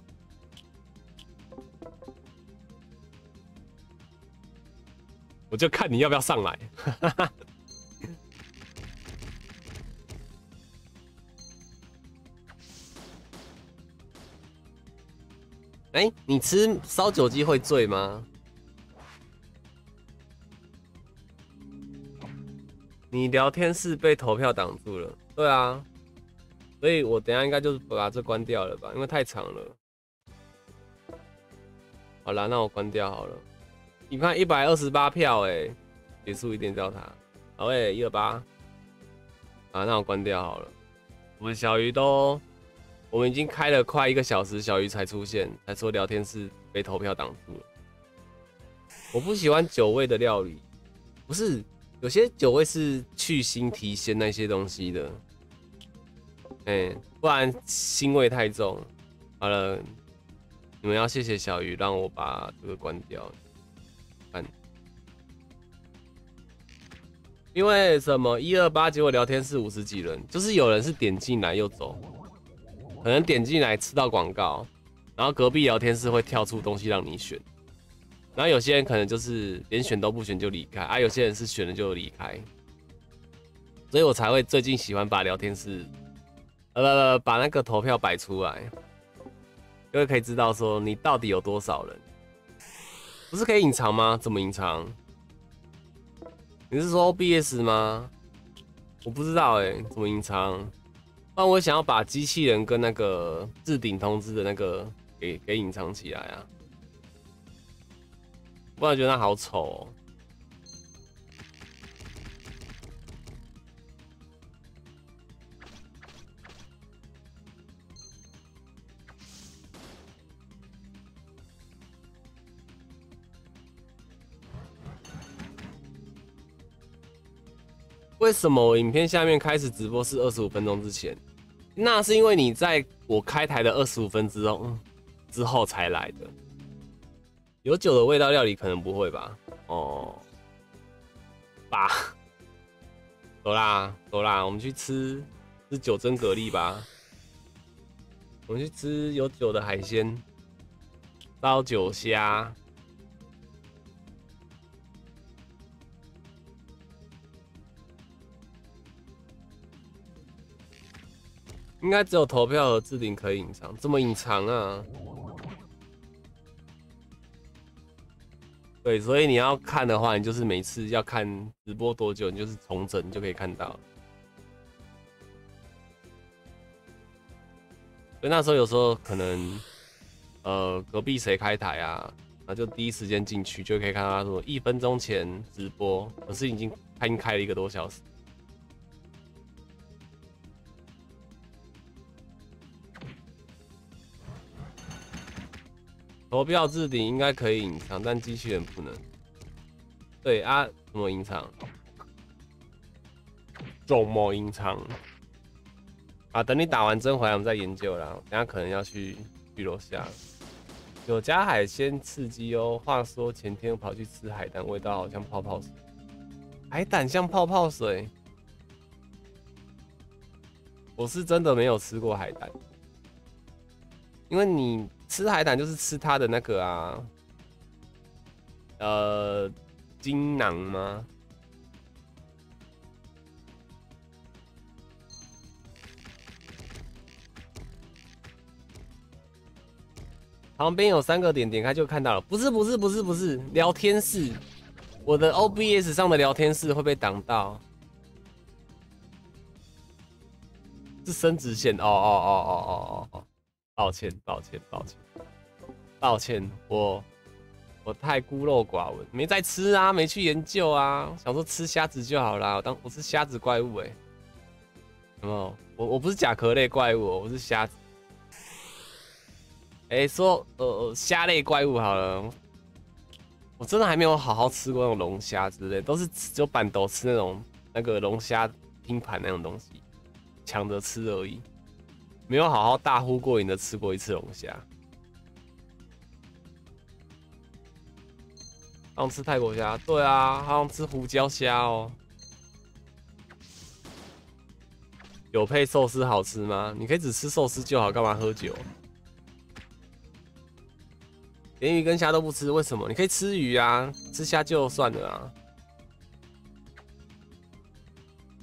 我就看你要不要上来。哎、欸，你吃烧酒鸡会醉吗？你聊天室被投票挡住了，对啊，所以我等一下应该就是把这关掉了吧，因为太长了。好啦，那我关掉好了。你看一百二十八票、欸，哎，结束一点调查，好诶、欸，一二八。啊，那我关掉好了。我们小鱼都。 我们已经开了快一个小时，小鱼才出现，才说聊天室被投票挡住了。我不喜欢酒味的料理，不是有些酒味是去腥提鲜那些东西的，哎、欸，不然腥味太重。好了，你们要谢谢小鱼，让我把这个关掉。看，因为什么一二八结果聊天室五十几人，就是有人是点进来又走。 可能点进来吃到广告，然后隔壁聊天室会跳出东西让你选，然后有些人可能就是连选都不选就离开，啊，有些人是选了就离开，所以我才会最近喜欢把聊天室，呃，把那个投票摆出来，因为可以知道说你到底有多少人，不是可以隐藏吗？怎么隐藏？你是说 O B S 吗？我不知道哎、欸，怎么隐藏？ 但我想要把机器人跟那个置顶通知的那个给给隐藏起来啊，不然觉得它好丑哦。为什么我影片下面开始直播是二十五分钟之前？ 那是因为你在我开台的二十五分之后之后才来的。有酒的味道料理可能不会吧？哦，吧，走啦走啦，我们去吃吃九蒸蛤蜊吧。我们去吃有酒的海鲜，烧酒虾。应该只有投票和置顶可以隐藏，这么隐藏啊？对，所以你要看的话，你就是每次要看直播多久，你就是重整你就可以看到。所以那时候有时候可能，呃，隔壁谁开台啊，然后就第一时间进去就可以看到他说一分钟前直播，可是已经他已经开了一个多小时。 投票置顶应该可以隐藏，但机器人不能。对啊，怎么隐藏？怎么隐藏？啊，等你打完针回来，我们再研究啦。等下可能要去去楼下。有加海鲜刺激哦。话说前天我跑去吃海胆，味道好像泡泡水。海胆像泡泡水？我是真的没有吃过海胆，因为你吃海胆就是吃它的那个啊，呃，精囊吗？ 旁边有三个点，点开就看到了。不是不是不是不是，聊天室，我的 O B S 上的聊天室会被挡到，是生殖线。哦哦哦哦哦哦哦，抱歉抱歉抱歉抱歉，我我太孤陋寡闻，没在吃啊，没去研究啊，想说吃虾子就好啦。我当我是虾子怪物哎、欸，有没有？我我不是甲壳类怪物、喔，我是虾子。 哎、欸，说呃虾类怪物好了，我真的还没有好好吃过那种龙虾之类，都是只有板豆吃那种那个龙虾拼盘那种东西，抢着吃而已，没有好好大呼过瘾的吃过一次龙虾。好想吃泰国虾，对啊，好想吃胡椒虾哦。有配寿司好吃吗？你可以只吃寿司就好，干嘛喝酒？ 连鱼跟虾都不吃，为什么？你可以吃鱼啊，吃虾就算了啊。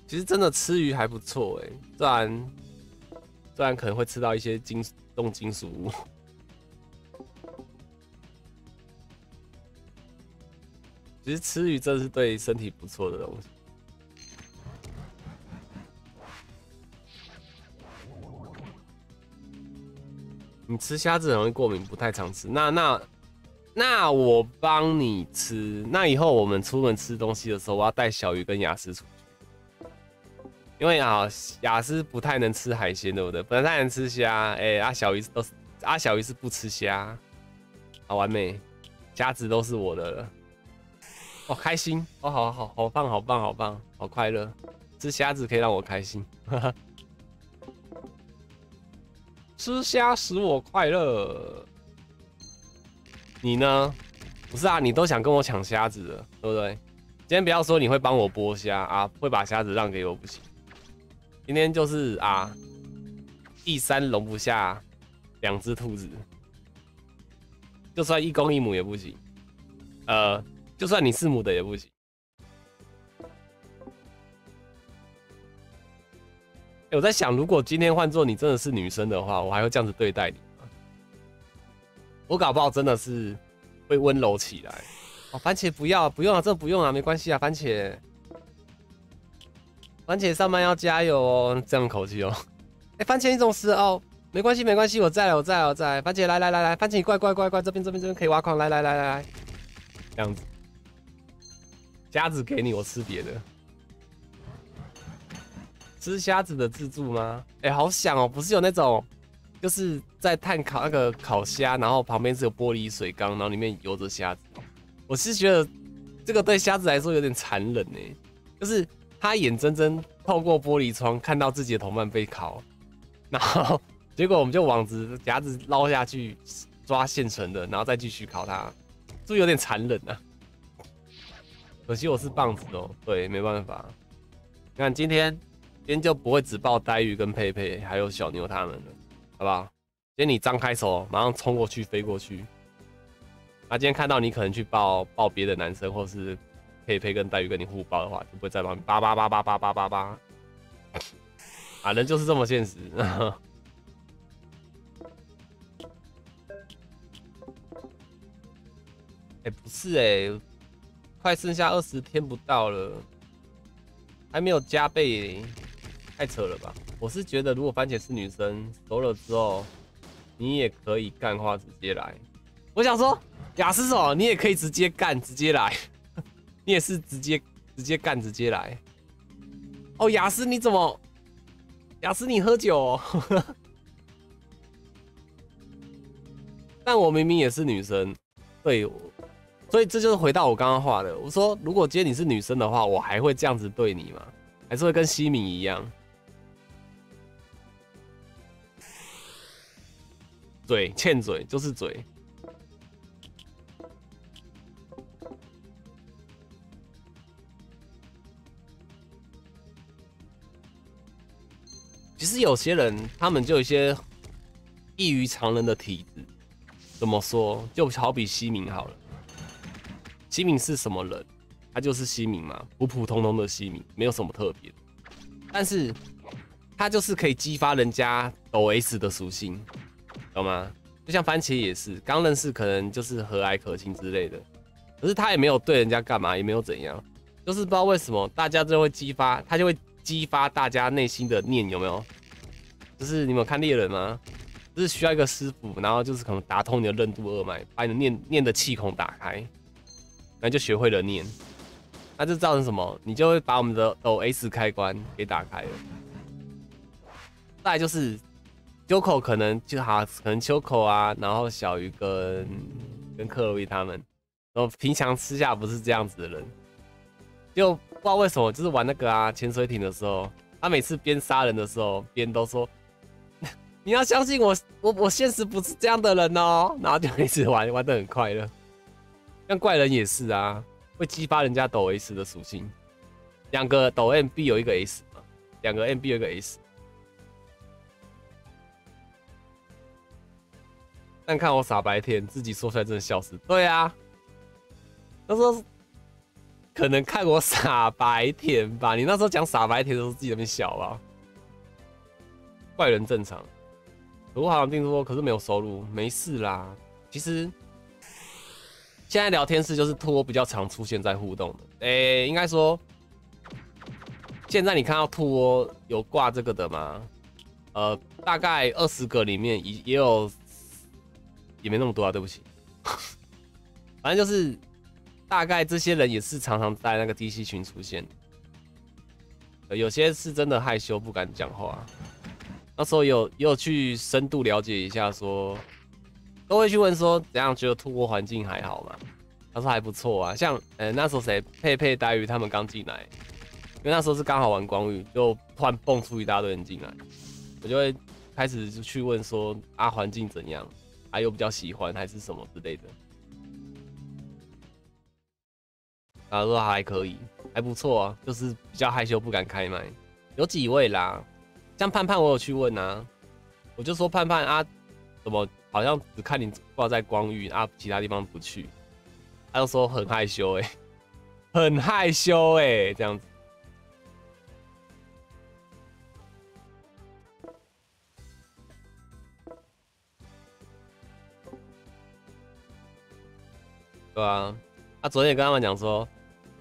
其实真的吃鱼还不错哎、欸，虽然虽然可能会吃到一些金重金属物。其实吃鱼真的是对身体不错的东西。你吃虾子很容易过敏，不太常吃。那那那我帮你吃。那以后我们出门吃东西的时候，我要带小鱼跟雅思出去，因为啊雅思不太能吃海鲜，对不对？不太能吃虾。哎、欸，阿、啊、小鱼都是阿、啊、小鱼是不吃虾，好完美，虾子都是我的了。哦，开心哦，好好好棒，好棒，好棒，好快乐。吃虾子可以让我开心。哈哈。 吃虾使我快乐，你呢？不是啊，你都想跟我抢虾子了，对不对？今天不要说你会帮我剥虾啊，会把虾子让给我不行。今天就是啊，一山容不下两只兔子，就算一公一母也不行，呃，就算你是母的也不行。 欸、我在想，如果今天换作你真的是女生的话，我还会这样子对待你吗？我搞不好真的是会温柔起来。哦，番茄不要，不用啊，这不用啊，没关系啊，番茄。番茄上班要加油哦，这样口气哦。哎、欸，番茄一种是哦，没关系没关系，我在了我在了我在了。番茄来来来来，番茄怪怪怪怪，这边这边这边可以挖矿，来来来来来，这样子。夹子给你，我吃别的。 吃虾子的自助吗？哎、欸，好想哦！不是有那种，就是在炭烤那个烤虾，然后旁边是有玻璃水缸，然后里面游着虾子。我是觉得这个对虾子来说有点残忍哎，就是他眼睁睁透过玻璃窗看到自己的同伴被烤，然后结果我们就网子夹子捞下去抓现成的，然后再继续烤它，是不是有点残忍啊？可惜我是棒子哦，对，没办法。你看今天。 今天就不会只爆呆鱼跟佩佩，还有小牛他们了，好不好？今天你张开手，马上冲过去，飞过去。啊，今天看到你可能去抱抱别的男生，或是佩佩跟呆鱼跟你互抱的话，就不会再帮你叭叭叭叭叭叭叭叭。啊，人就是这么现实。哎、欸，不是哎、欸，快剩下二十天不到了，还没有加倍、欸。 太扯了吧！我是觉得，如果番茄是女生，熟了之后，你也可以干话直接来。我想说，雅思手，你也可以直接干，直接来。你也是直接直接干，直接来。哦，雅思你怎么？雅思你喝酒、哦？但我明明也是女生，对，所以这就是回到我刚刚话的。我说，如果今天你是女生的话，我还会这样子对你吗？还是会跟西敏一样？ 嘴欠嘴就是嘴，其实有些人他们就有一些异于常人的体质。怎么说？就好比西敏好了。西敏是什么人？他就是西敏嘛，普普通通的西敏，没有什么特别的。但是他就是可以激发人家抖 S 的属性，懂吗？就像番茄也是，刚认识可能就是和蔼可亲之类的，可是他也没有对人家干嘛，也没有怎样，就是不知道为什么大家就会激发他就会。 激发大家内心的念有没有？就是你们有看猎人吗？就是需要一个师傅，然后就是可能打通你的任督二脉，把你的念念的气孔打开，然后就学会了念。那这造成什么？你就会把我们的抖 S 开关给打开了。再来就是 Joko 可能就哈、啊，可能 Joko 啊，然后小鱼跟跟克洛伊他们，然后平常私下不是这样子的人，就。 不知道为什么，就是玩那个啊潜水艇的时候，他每次边杀人的时候，边都说：“你要相信我，我我现实不是这样的人哦。”然后就一直玩，玩得很快乐。像怪人也是啊，会激发人家抖 S 的属性。两个抖 M B 有一个 S 嘛，两个 M B 有一个 S。但看我傻白甜，自己说出来真的笑死。对啊，他说。 可能看我傻白甜吧，你那时候讲傻白甜的时候自己在那边笑吧。怪人正常，可我好像听说，可是没有收入，没事啦。其实现在聊天室就是兔比较常出现在互动的，诶、欸，应该说现在你看到兔有挂这个的吗？呃，大概二十个里面也也有，也没那么多啊，对不起，反正就是。 大概这些人也是常常在那个 D C 群出现，有些是真的害羞不敢讲话。那时候有也有去深度了解一下说，说都会去问说怎样觉得突破环境还好嘛？他说还不错啊，像呃、欸、那时候谁佩佩呆鱼他们刚进来，因为那时候是刚好玩光遇，就突然蹦出一大堆人进来，我就会开始去问说啊环境怎样，啊又比较喜欢还是什么之类的。 啊，说还可以，还不错啊，就是比较害羞，不敢开麦。有几位啦，像盼盼，我有去问啊，我就说盼盼啊，怎么好像只看你挂在光遇啊，其他地方不去？他就说很害羞哎、欸，很害羞哎、欸，这样子。对啊，啊，昨天也跟他们讲说。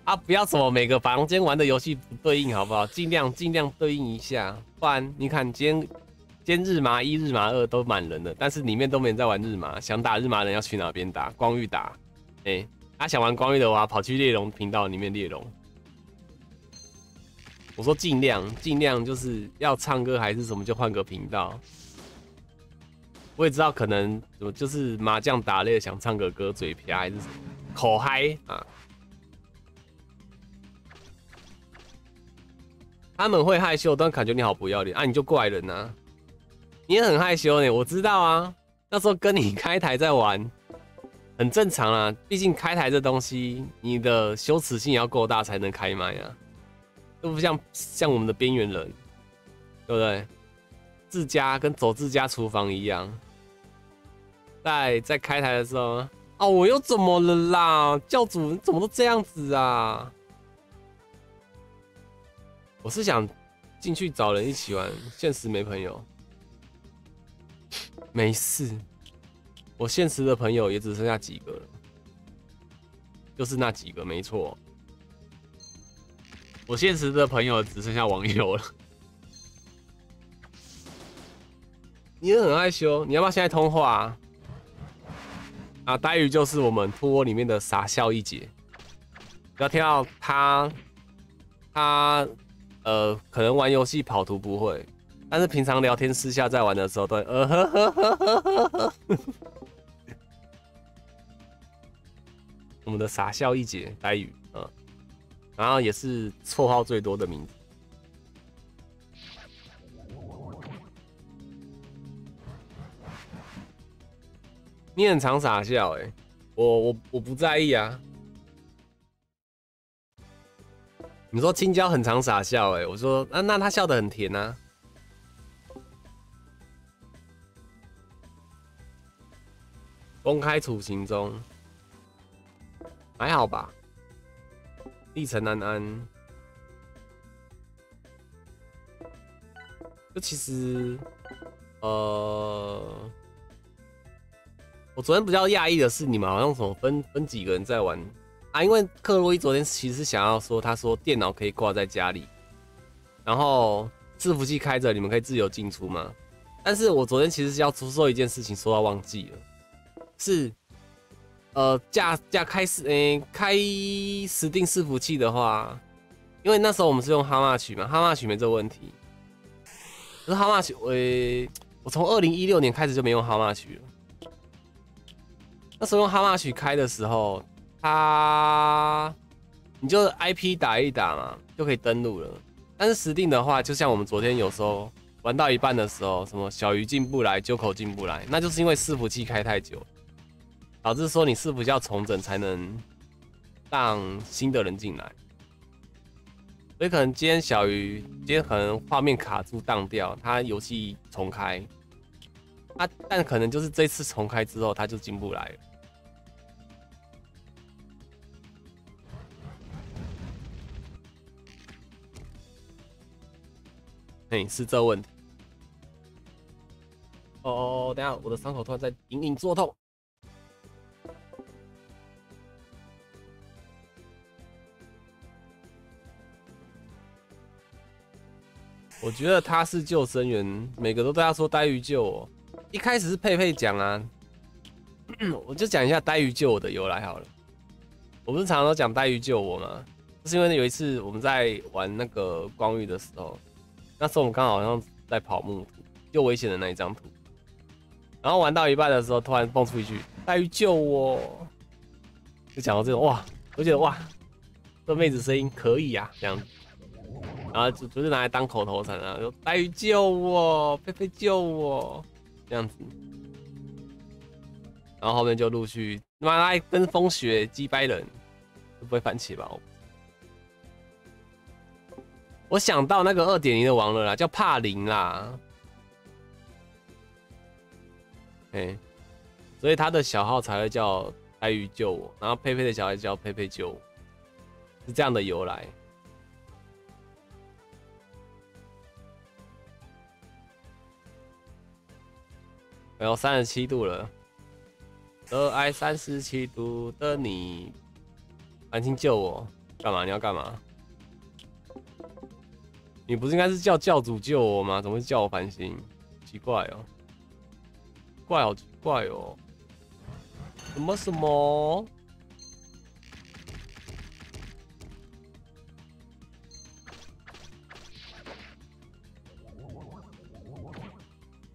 啊，不要什么每个房间玩的游戏不对应，好不好？尽量尽量对应一下，不然你看今天今天日麻一、日麻二都满人了，但是里面都没人在玩日麻。想打日麻人要去哪边打？光遇打，哎、欸，他、啊、想玩光遇的话，跑去猎龙频道里面猎龙。我说尽量尽量就是要唱歌还是什么就换个频道。我也知道可能就是麻将打累了想唱个歌嘴瓢还是什么口嗨啊。 他们会害羞，但感觉你好不要脸啊！你就怪人啊，你也很害羞呢，我知道啊。那时候跟你开台在玩，很正常啊。毕竟开台这东西，你的羞耻心也要够大才能开麦啊。都不像像我们的边缘人，对不对？自家跟走自家厨房一样，在在开台的时候，哦，我又怎么了啦？教主你怎么都这样子啊？ 我是想进去找人一起玩，现实没朋友，没事，我现实的朋友也只剩下几个了，就是那几个，没错。我现实的朋友只剩下网友了。你很害羞，你要不要现在通话啊？啊，呆鱼就是我们兔窝里面的傻笑一姐，不要听到他，他。 呃，可能玩游戏跑图不会，但是平常聊天私下在玩的时候都會，对，呃呵呵呵呵呵呵。我们的傻笑一姐呆语，嗯、呃，然后也是绰号最多的名字。你很常傻笑、欸，哎，我我我不在意啊。 你说青椒很常傻笑哎、欸，我说那、啊、那他笑得很甜啊，公开处刑中，还好吧？历程安安，就其实，呃，我昨天比较讶异的是，你们好像什么分分几个人在玩啊？因为克洛伊昨天其实想要说，他说电脑可以挂在家里，然后伺服器开着，你们可以自由进出嘛。但是我昨天其实要说一件事情，说到忘记了。 是，呃，架架开始，诶、欸，开实定伺服器的话，因为那时候我们是用哈马曲嘛，哈马曲没这个问题。可是哈马曲，我、欸、我从二零一六年开始就没用哈马曲了。那时候用哈马曲开的时候，它你就 I P 打一打嘛，就可以登录了。但是实定的话，就像我们昨天有时候玩到一半的时候，什么小鱼进不来，鸠口进不来，那就是因为伺服器开太久。 导致说你是不是要重整才能让新的人进来，所以可能今天小鱼今天可能画面卡住当掉，他游戏重开，啊，但可能就是这次重开之后他就进不来了。嘿，是这问题。哦，等一下我的伤口突然在隐隐作痛。 我觉得他是救生员，每个都对他说“呆鱼救我”。一开始是佩佩讲啊，我就讲一下“呆鱼救我”的由来好了。我不是常常都讲“呆鱼救我”吗？就是因为有一次我们在玩那个光遇的时候，那时候我们刚好好像在跑木图，又危险的那一张图。然后玩到一半的时候，突然蹦出一句“呆鱼救我”，就讲到这种哇，我觉得哇，这妹子声音可以啊，这样子。 然后就就是拿来当口头禅啊，说“呆鱼救我，佩佩救我”这样子。然后后面就陆续妈来跟风学击败人，会不会番茄吧？我想到那个 二点零 的王了啦，叫帕林啦。哎，所以他的小号才会叫“呆鱼救我”，然后佩佩的小孩叫“佩佩救我”，是这样的由来。 哎呦，三十七度了，热爱三十七度的你，繁星救我，干嘛？你要干嘛？你不是应该是叫教主救我吗？怎么会叫我繁星？奇怪哦，怪好奇怪哦，什么什么？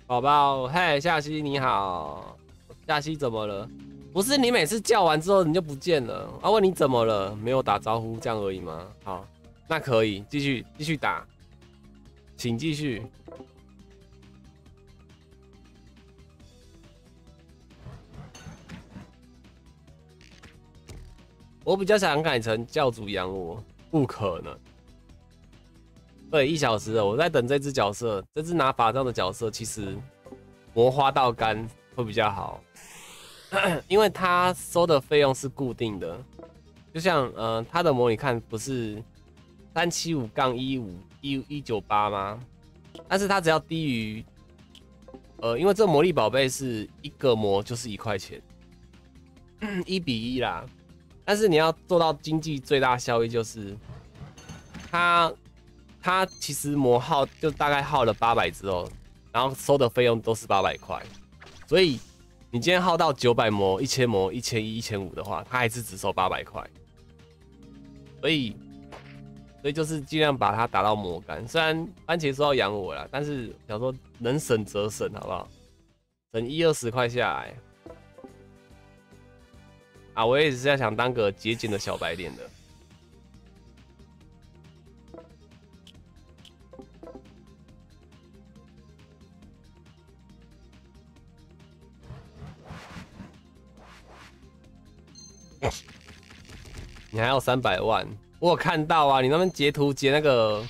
宝宝，嘿，夏希你好，夏希怎么了？不是你每次叫完之后你就不见了，啊？问你怎么了？没有打招呼这样而已吗？好，那可以继续继续打，请继续。我比较想改成教主养我，不可能。 对，一小时了，我在等这只角色，这只拿法杖的角色，其实磨花到干会比较好，因为它收的费用是固定的，就像呃，它的模拟看不是三七五杠一五一一九八吗？但是它只要低于，呃，因为这魔力宝贝是一个模就是一块钱，一比一啦，但是你要做到经济最大效益就是它。 他其实磨耗就大概耗了八百之后，然后收的费用都是八百块，所以你今天耗到九百磨、一千磨、一千一、一千五的话，他还是只收八百块。所以，所以就是尽量把它打到磨干。虽然番茄说要养我啦，但是想说能省则省，好不好？省一二十块下来，啊，我也是要想当个节俭的小白脸的。 你还要三百万？我有看到啊！你那边截图截那个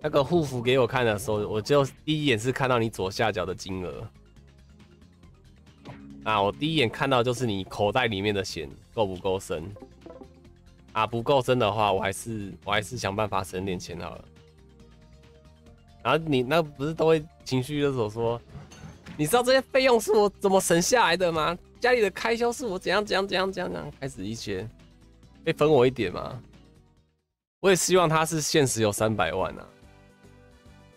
那个护符给我看的时候，我就第一眼是看到你左下角的金额。啊，我第一眼看到就是你口袋里面的弦够不够深啊？不够深的话，我还是我还是想办法省点钱好了。然后你那不是都会情绪勒索说，你知道这些费用是我怎么省下来的吗？家里的开销是我怎样怎样怎样怎样怎样，开始一些可以分我一点吗？我也希望他是现实有三百万啊。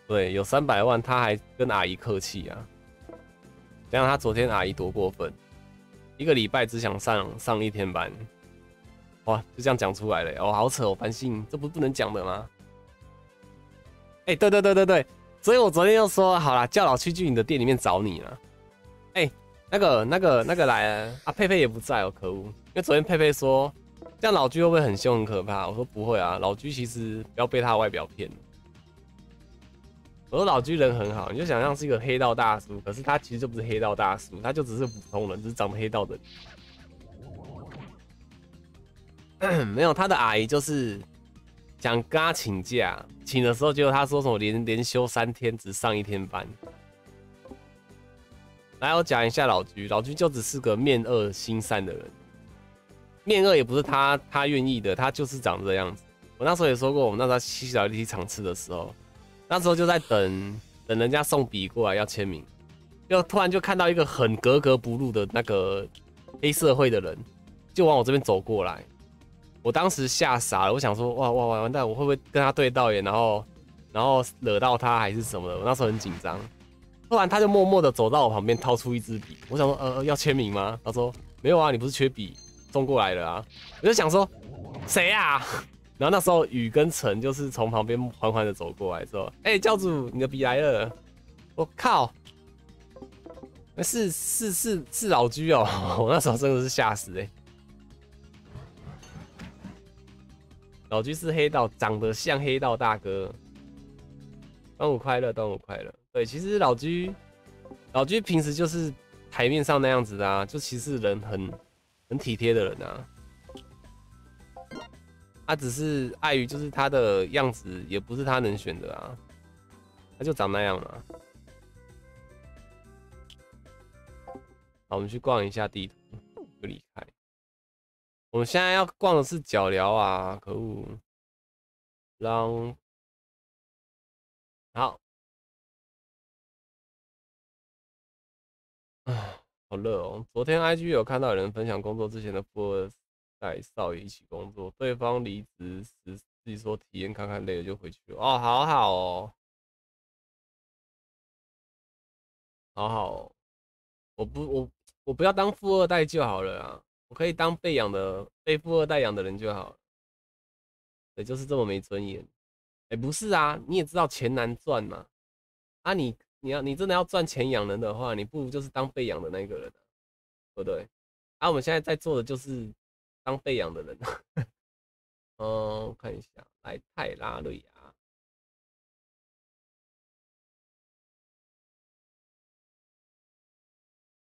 对，有三百万，他还跟阿姨客气啊。加上他昨天阿姨多过分，一个礼拜只想上上一天班，哇，就这样讲出来了。哦，好扯哦，繁星，这不是不能讲的吗？哎、欸，对对对对对，所以我昨天又说好啦，叫老去去你的店里面找你啦。哎、欸，那个那个那个来了啊，佩佩也不在哦，可恶。因为昨天佩佩说，这样老居会不会很凶很可怕？我说不会啊，老居其实不要被他的外表骗。 我说老居人很好，你就想象是一个黑道大叔，可是他其实就不是黑道大叔，他就只是普通人，只是长得黑道的人没有，他的阿姨就是想跟他请假，请的时候结果他说什么连连休三天，只上一天班。来，我讲一下老居，老居就只是个面恶心善的人，面恶也不是他他愿意的，他就是长这样子。我那时候也说过，我们那时候去小力场吃的时候。 那时候就在等等人家送笔过来要签名，就突然就看到一个很格格不入的那个黑社会的人，就往我这边走过来。我当时吓傻了，我想说哇哇哇完蛋，我会不会跟他对到眼，然后然后惹到他还是什么的？我那时候很紧张。突然他就默默的走到我旁边，掏出一支笔。我想说呃要签名吗？他说没有啊，你不是缺笔送过来了啊。我就想说谁啊？ 然后那时候雨跟晨就是从旁边缓缓的走过来，说：“哎、欸，教主，你的笔来了！”我靠，是是是是老居哦！我那时候真的是吓死哎、欸！老居是黑道，长得像黑道大哥。端午快乐，端午快乐！对，其实老居，老居平时就是台面上那样子的啊，就其实人很很体贴的人啊。 他、啊、只是碍于就是他的样子也不是他能选的啊，他就长那样了、啊。好，我们去逛一下地图，就离开。我们现在要逛的是脚镣啊，可恶！让好，啊，好热哦！昨天 I G 有看到有人分享工作之前的波尔。 带少爷一起工作，对方离职时自己说体验看看，累了就回去了。哦，好好哦，好好哦，我不我我不要当富二代就好了啊，我可以当被养的被富二代养的人就好了。对，就是这么没尊严。哎、欸，不是啊，你也知道钱难赚嘛。啊你，你你要你真的要赚钱养人的话，你不如就是当被养的那个人、啊，对不对？啊，我们现在在做的就是。 当被养的人，嗯，看一下，来泰拉瑞亚，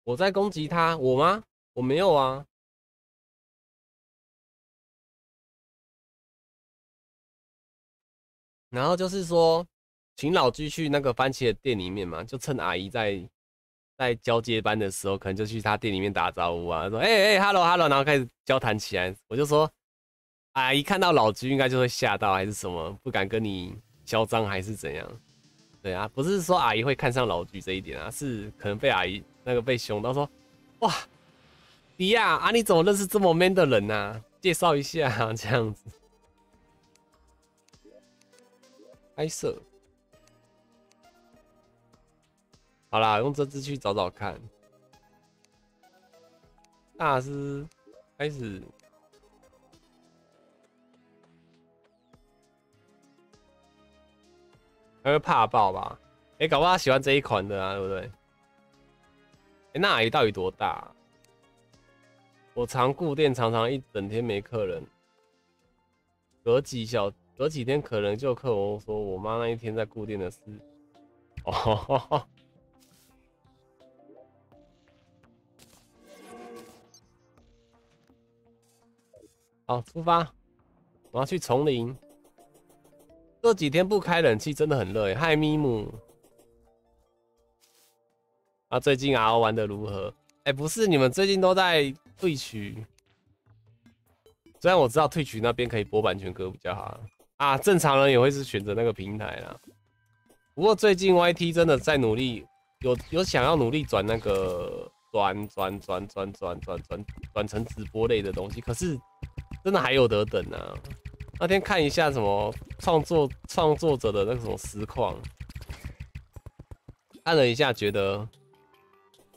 我在攻击他，我吗？我没有啊。然后就是说，请老居去那个番茄的店里面嘛，就趁阿姨在。 在交接班的时候，可能就去他店里面打招呼啊，说哎哎 ，hello hello， 然后开始交谈起来。我就说，阿姨看到老居应该就会吓到，还是什么不敢跟你嚣张，还是怎样？对啊，不是说阿姨会看上老居这一点啊，是可能被阿姨那个被凶到说，哇，迪亚啊，你怎么认识这么 man 的人啊？介绍一下啊，这样子。拍摄。 好啦，用这支去找找看。大师开始，他会怕爆吧？哎、欸，搞不好他喜欢这一款的啊，对不对？哎、欸，那阿姨到底多大、啊？我常顾店，常常一整天没客人，隔几小隔几天可能就有客人说我妈那一天在顾店的事。哦呵呵。 好，出发！我要去丛林。这几天不开冷气真的很热耶。嗨，咪姆。啊，最近 R O 玩的如何？哎，不是，你们最近都在退取。虽然我知道退取那边可以播版权歌比较好啊，正常人也会是选择那个平台啦。不过最近 Y T 真的在努力，有有想要努力转那个转转转转转转转转成直播类的东西，可是真的还有得等啊。那天看一下什么创作创作者的那个什么实况，看了一下，觉得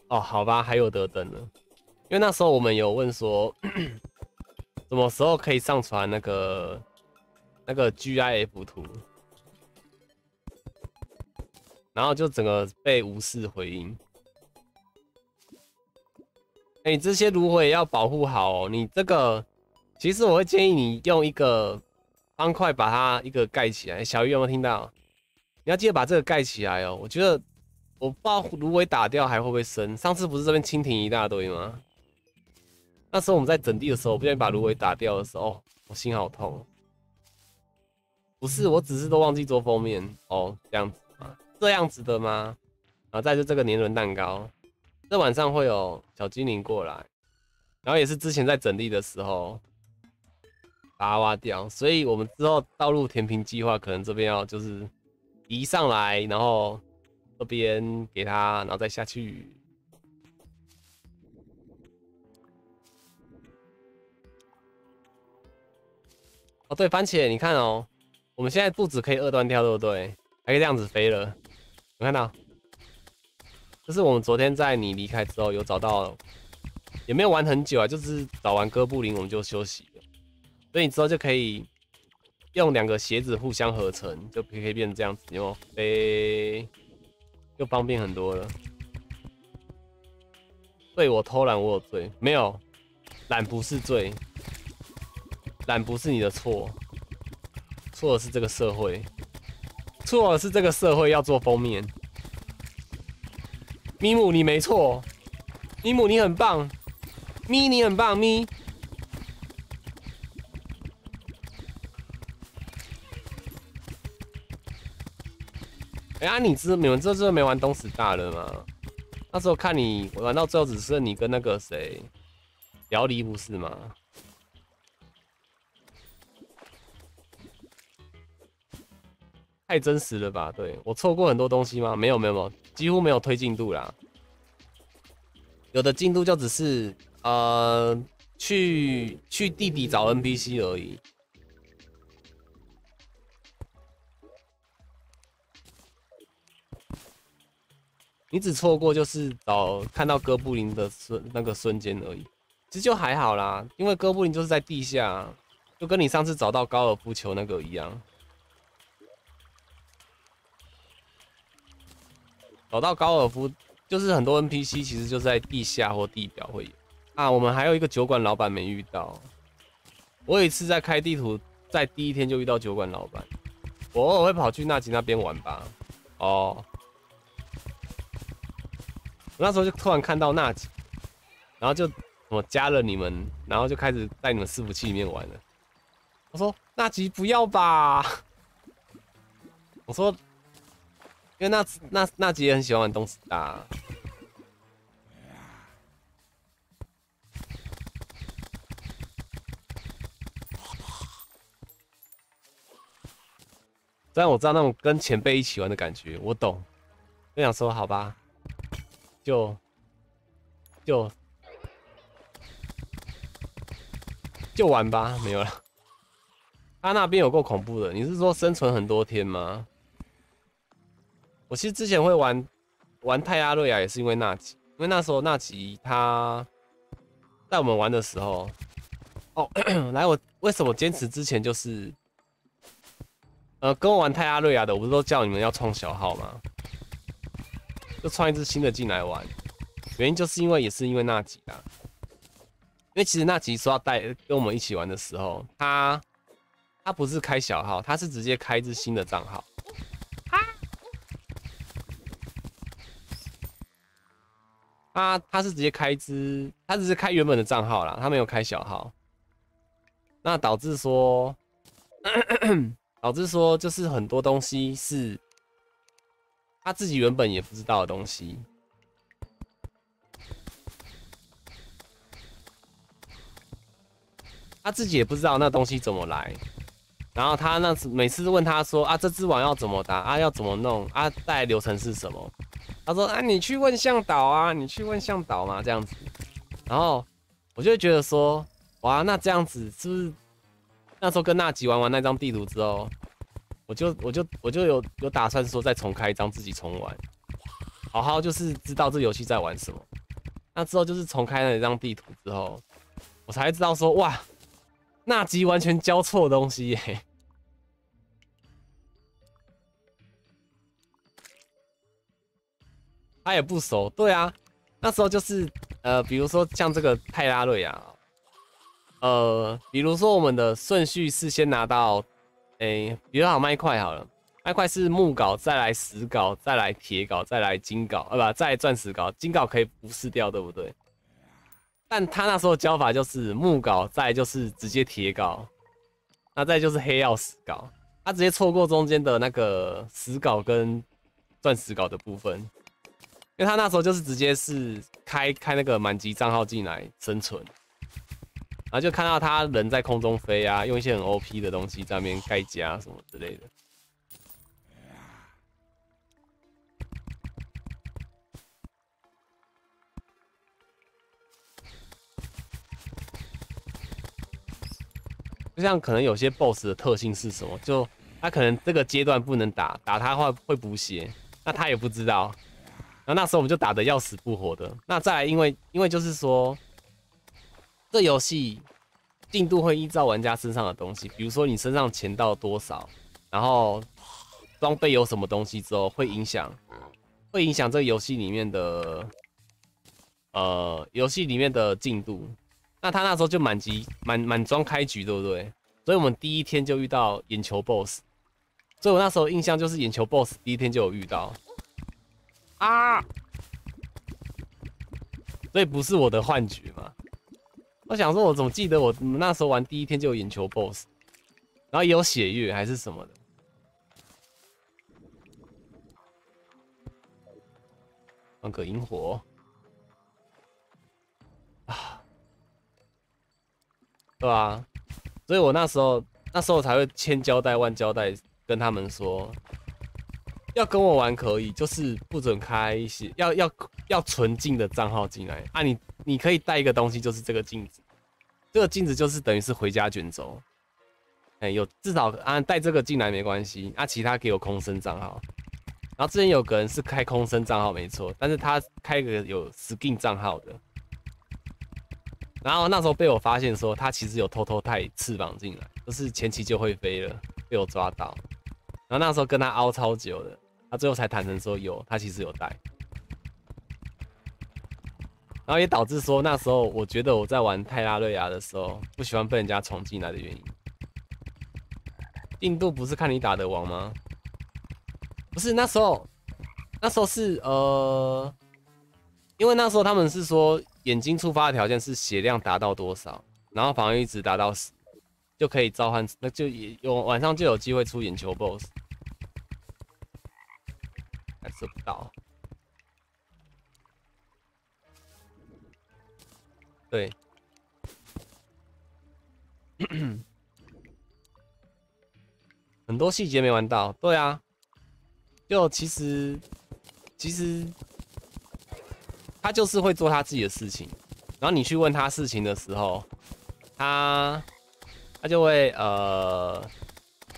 哦，好吧，还有得等呢。因为那时候我们有问说，什么时候可以上传那个那个 G I F 图，然后就整个被无视回应。哎、欸，这些芦荟也要保护好哦。你这个，其实我会建议你用一个方块把它一个盖起来。小鱼有没有听到？你要记得把这个盖起来哦。我觉得我不知道芦荟打掉还会不会生。上次不是这边蜻蜓一大堆吗？那时候我们在整地的时候，我不小心把芦荟打掉的时候，哦、我心好痛、哦。不是，我只是都忘记做封面哦，这样子吗？这样子的吗？然后再就这个年轮蛋糕，这晚上会有小精灵过来，然后也是之前在整地的时候把它挖掉，所以我们之后道路填平计划可能这边要就是移上来，然后这边给它，然后再下去。哦，对，番茄，你看哦。我们现在不止可以二段跳，对不对？还可以这样子飞了，有看到？这是我们昨天在你离开之后有找到，也没有玩很久啊，就是找完哥布林我们就休息了，所以你之后就可以用两个鞋子互相合成，就可以变成这样子，有没有？飞就方便很多了。对我偷懒，我有罪？没有，懒不是罪，懒不是你的错。错的是这个社会，错的是这个社会要做封面。咪姆，你没错，咪姆你很棒，咪你很棒，咪。哎、欸、呀、啊，你知你们这次没玩东石大人吗？那时候看你玩到最后只剩你跟那个谁，姚离不是吗？太真实了吧？对我错过很多东西吗？没有没有没有，几乎没有推进度啦。有的进度就只是呃去去地底找 N P C 而已。你只错过就是找看到哥布林的瞬那个瞬间而已，其实就还好啦，因为哥布林就是在地下，就跟你上次找到高尔夫球那个一样。找到高尔夫，就是很多 N P C 其实就是在地下或地表会有啊。我们还有一个酒馆老板没遇到，我有一次在开地图，在第一天就遇到酒馆老板。我偶尔会跑去纳吉那边玩吧。哦，我那时候就突然看到纳吉，然后就我加了你们，然后就开始在你们伺服器里面玩了。我说纳吉不要吧，我说。因为那那那集也很喜欢玩东石大、啊，虽然我知道那种跟前辈一起玩的感觉，我懂。就想说，好吧，就就就玩吧，没有了。他那边有够恐怖的，你是说生存很多天吗？我其实之前会玩玩泰阿瑞亚，也是因为纳吉，因为那时候纳吉他在我们玩的时候，哦，咳咳来我为什么坚持之前就是，呃，跟我玩泰阿瑞亚的，我不是都叫你们要创小号吗？就创一只新的进来玩，原因就是因为也是因为纳吉啊，因为其实纳吉说要带跟我们一起玩的时候，他他不是开小号，他是直接开一只新的账号。他他是直接开支，他只是开原本的账号啦，他没有开小号，那导致说，咳咳导致说就是很多东西是他自己原本也不知道的东西，他自己也不知道那东西怎么来。然后他那次每次问他说啊，这只网要怎么打啊，要怎么弄啊，大概流程是什么？他说啊，你去问向导啊，你去问向导嘛，这样子。然后我就觉得说，哇，那这样子是不是？那时候跟纳吉玩完那张地图之后，我就我就我就有有打算说再重开一张自己重玩，好好就是知道这游戏在玩什么。那之后就是重开了一张地图之后，我才知道说哇，纳吉完全教错东西耶、欸。他也不熟，对啊，那时候就是呃，比如说像这个泰拉瑞亚，呃，比如说我们的顺序是先拿到，诶、欸，比如好麦块好了，麦块是木镐，再来石镐，再来铁镐，再来金镐，啊不，再来钻石镐，金镐可以不试掉，对不对？但他那时候教法就是木镐，再來就是直接铁镐，那再就是黑曜石镐，他直接错过中间的那个石镐跟钻石镐的部分。因为他那时候就是直接是开开那个满级账号进来生存，然后就看到他人在空中飞啊，用一些很 O P 的东西在那边盖家什么之类的。就像可能有些 BOSS 的特性是什么，就他可能这个阶段不能打，打他会会补血，那他也不知道。然后那时候我们就打得要死不活的。那再来因为因为就是说，这游戏进度会依照玩家身上的东西，比如说你身上钱到多少，然后装备有什么东西之后，会影响会影响这个游戏里面的呃游戏里面的进度。那他那时候就满级满满装开局，对不对？所以我们第一天就遇到眼球 BOSS， 所以我那时候印象就是眼球 BOSS 第一天就有遇到。啊！所以不是我的幻觉嘛？我想说，我怎么记得我那时候玩第一天就有眼球 BOSS， 然后也有血月还是什么的。放个萤火啊，对啊，所以我那时候那时候才会千交代万交代跟他们说。要跟我玩可以，就是不准开一些要要要纯净的账号进来啊你！你你可以带一个东西，就是这个镜子，这个镜子就是等于是回家卷轴，哎、欸，有至少啊带这个进来没关系啊，其他给我空身账号。然后之前有个人是开空身账号没错，但是他开个有 skin 账号的，然后那时候被我发现说他其实有偷偷带翅膀进来，就是前期就会飞了，被我抓到，然后那时候跟他凹超久的。他最后才坦诚说有，他其实有带，然后也导致说那时候我觉得我在玩泰拉瑞亚的时候不喜欢被人家闯进来的原因。进度不是看你打得王吗？不是那时候，那时候是呃，因为那时候他们是说眼睛触发的条件是血量达到多少，然后防御值达到十，就可以召唤，那就也有晚上就有机会出眼球 BOSS。还射不到，对，很多细节没玩到，对啊，就其实其实他就是会做他自己的事情，然后你去问他事情的时候，他他就会呃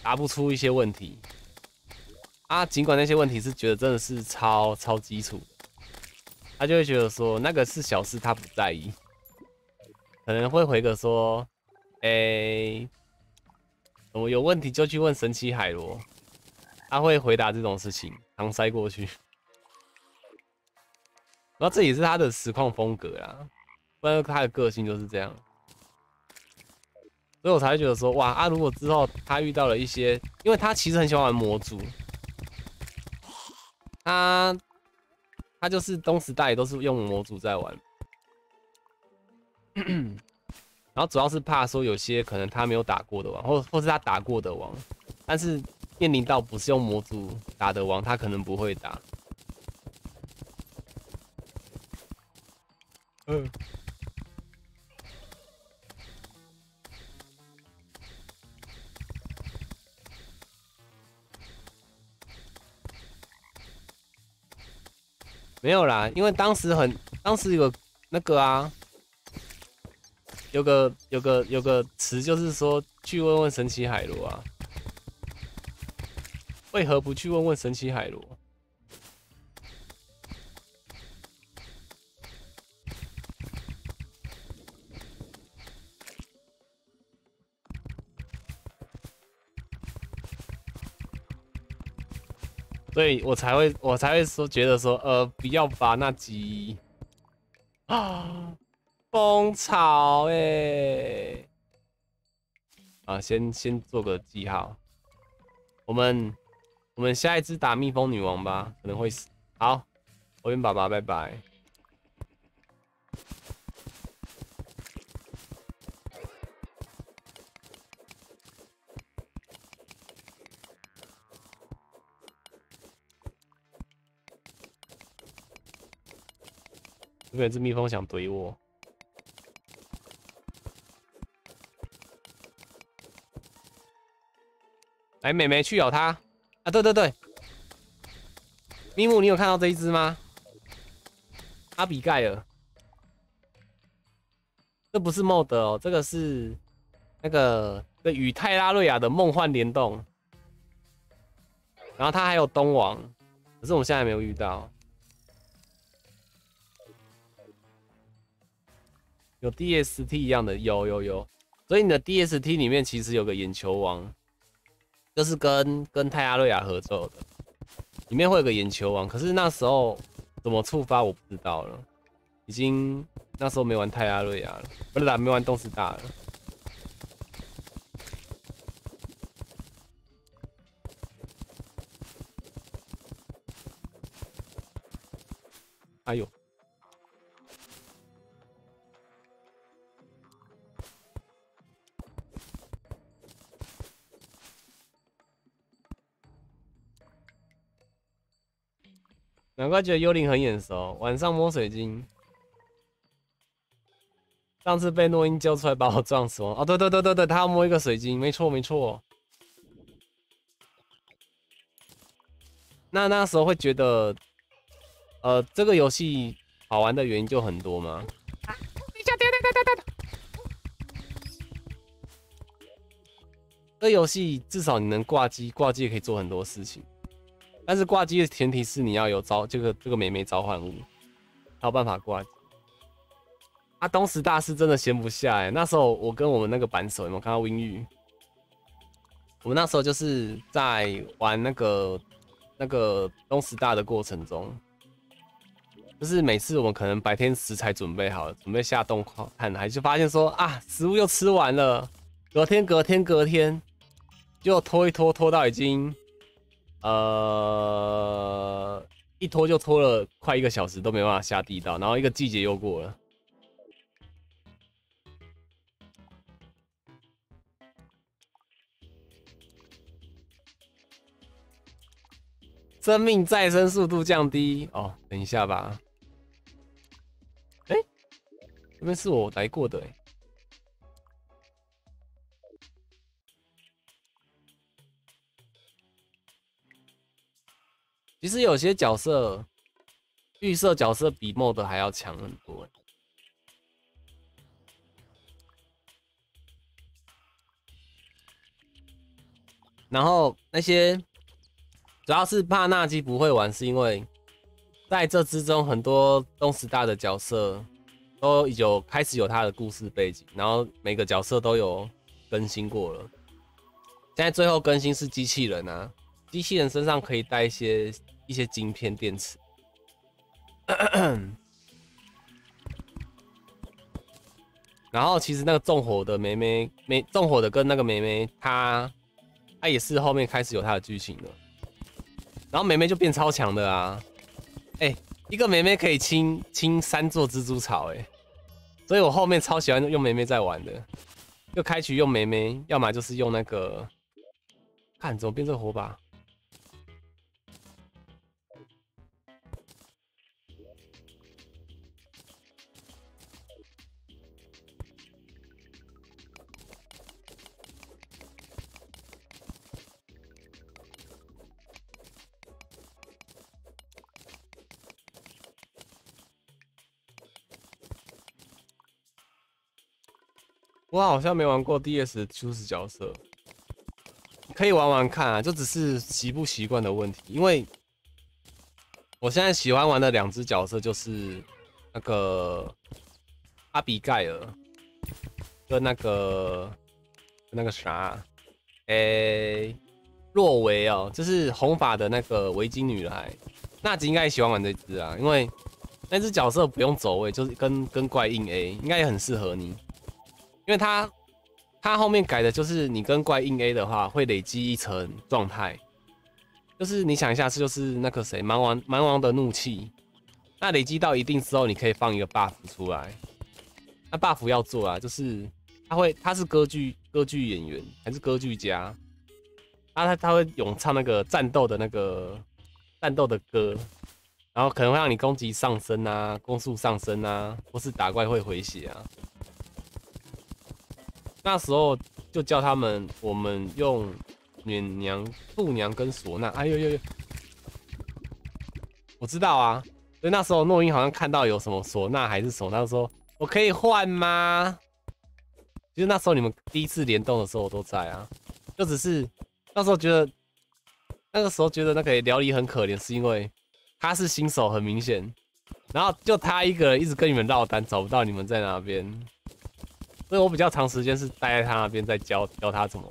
答不出一些问题。啊，尽管那些问题是觉得真的是超超基础，他就会觉得说那个是小事，他不在意，可能会回个说，哎、欸，我有问题就去问神奇海螺，他会回答这种事情，搪塞过去。然后这也是他的实况风格啦，不然他的个性就是这样，所以我才会觉得说，哇啊，如果之后他遇到了一些，因为他其实很喜欢玩魔族。他他就是东时代也都是用模组在玩，然后主要是怕说有些可能他没有打过的王，或或是他打过的王，但是面临到不是用模组打的王，他可能不会打。嗯，没有啦，因为当时很，当时有那个啊，有个有个有个词就是说去问问神奇海螺啊，为何不去问问神奇海螺？ 所以我才会，我才会说，觉得说，呃，不要把那集啊蜂巢哎，啊，先先做个记号。我们我们下一次打蜜蜂女王吧，可能会死。好，火焰爸爸，拜拜。有只蜜蜂想怼我，哎，妹妹去咬它啊！对对对，咪姆，你有看到这一只吗？阿比盖尔，这不是 mod 哦，这个是那个与泰拉瑞亚的梦幻联动，然后它还有东王，可是我们现在还没有遇到。 有 D S T 一样的，有有有，所以你的 D S T 里面其实有个眼球王，就是跟跟泰阿瑞亚合作的，里面会有个眼球王，可是那时候怎么触发我不知道了，已经那时候没玩泰阿瑞亚了，不是啦，没玩动视大了。哎呦！ 难怪觉得幽灵很眼熟。晚上摸水晶，上次被诺英揪出来把我撞死哦。哦，对对对对对，他要摸一个水晶，没错没错。那那时候会觉得，呃，这个游戏好玩的原因就很多嘛。啊、等一下，等一下，等一下，这游戏至少你能挂机，挂机也可以做很多事情。 但是挂机的前提是你要有召这个这个妹妹召唤物，才有办法挂机。啊，东石大师真的闲不下哎、欸！那时候我跟我们那个扳手有没有看到 Win 玉？我们那时候就是在玩那个那个东石大的过程中，就是每次我们可能白天食材准备好了，准备下洞看海，就发现说啊，食物又吃完了，隔天隔天隔天，就拖一拖拖到已经。 呃，一拖就拖了快一个小时，都没办法下地道，然后一个季节又过了。生命再生速度降低哦，等一下吧。哎、欸，这边是我来过的哎、欸。 其实有些角色预设角色比 mod 还要强很多、欸。然后那些主要是怕纳基不会玩，是因为在这之中很多东石大的角色都有开始有他的故事背景，然后每个角色都有更新过了。现在最后更新是机器人啊，机器人身上可以带一些。 一些晶片电池，然后其实那个纵火的妹妹，妹纵火的跟那个妹妹，她她也是后面开始有她的剧情了。然后妹妹就变超强的啊！哎、欸，一个妹妹可以清清三座蜘蛛草哎、欸，所以我后面超喜欢用妹妹在玩的，又开局用妹妹，要么就是用那个，看怎么变这个火把。我好像没玩过 D S 的初始角色，可以玩玩看啊，就只是习不习惯的问题。因为我现在喜欢玩的两只角色就是那个阿比盖尔跟那个那个啥，诶、欸，若维哦，就是红发的那个围巾女孩。娜吉应该也喜欢玩这只啊，因为那只角色不用走位，就是跟跟怪硬 A， 应该也很适合你。 因为它，它后面改的就是你跟怪硬 A 的话，会累积一层状态。就是你想一下，是就是那个谁，蛮王蛮王的怒气，那累积到一定之后，你可以放一个 buff 出来。那 buff 要做啊，就是他会，他是歌剧歌剧演员还是歌剧家？啊，他他会咏唱那个战斗的那个战斗的歌，然后可能会让你攻击上升啊，攻速上升啊，或是打怪会回血啊。 那时候就叫他们，我们用免娘、度娘跟唢呐。哎呦呦呦！我知道啊，所以那时候诺英好像看到有什么唢呐还是唢呐，说我可以换吗？其实那时候你们第一次联动的时候我都在啊，就只是那时候觉得，那个时候觉得那个辽离很可怜，是因为他是新手，很明显，然后就他一个人一直跟你们绕单，找不到你们在哪边。 所以我比较长时间是待在他那边，在教教他怎么。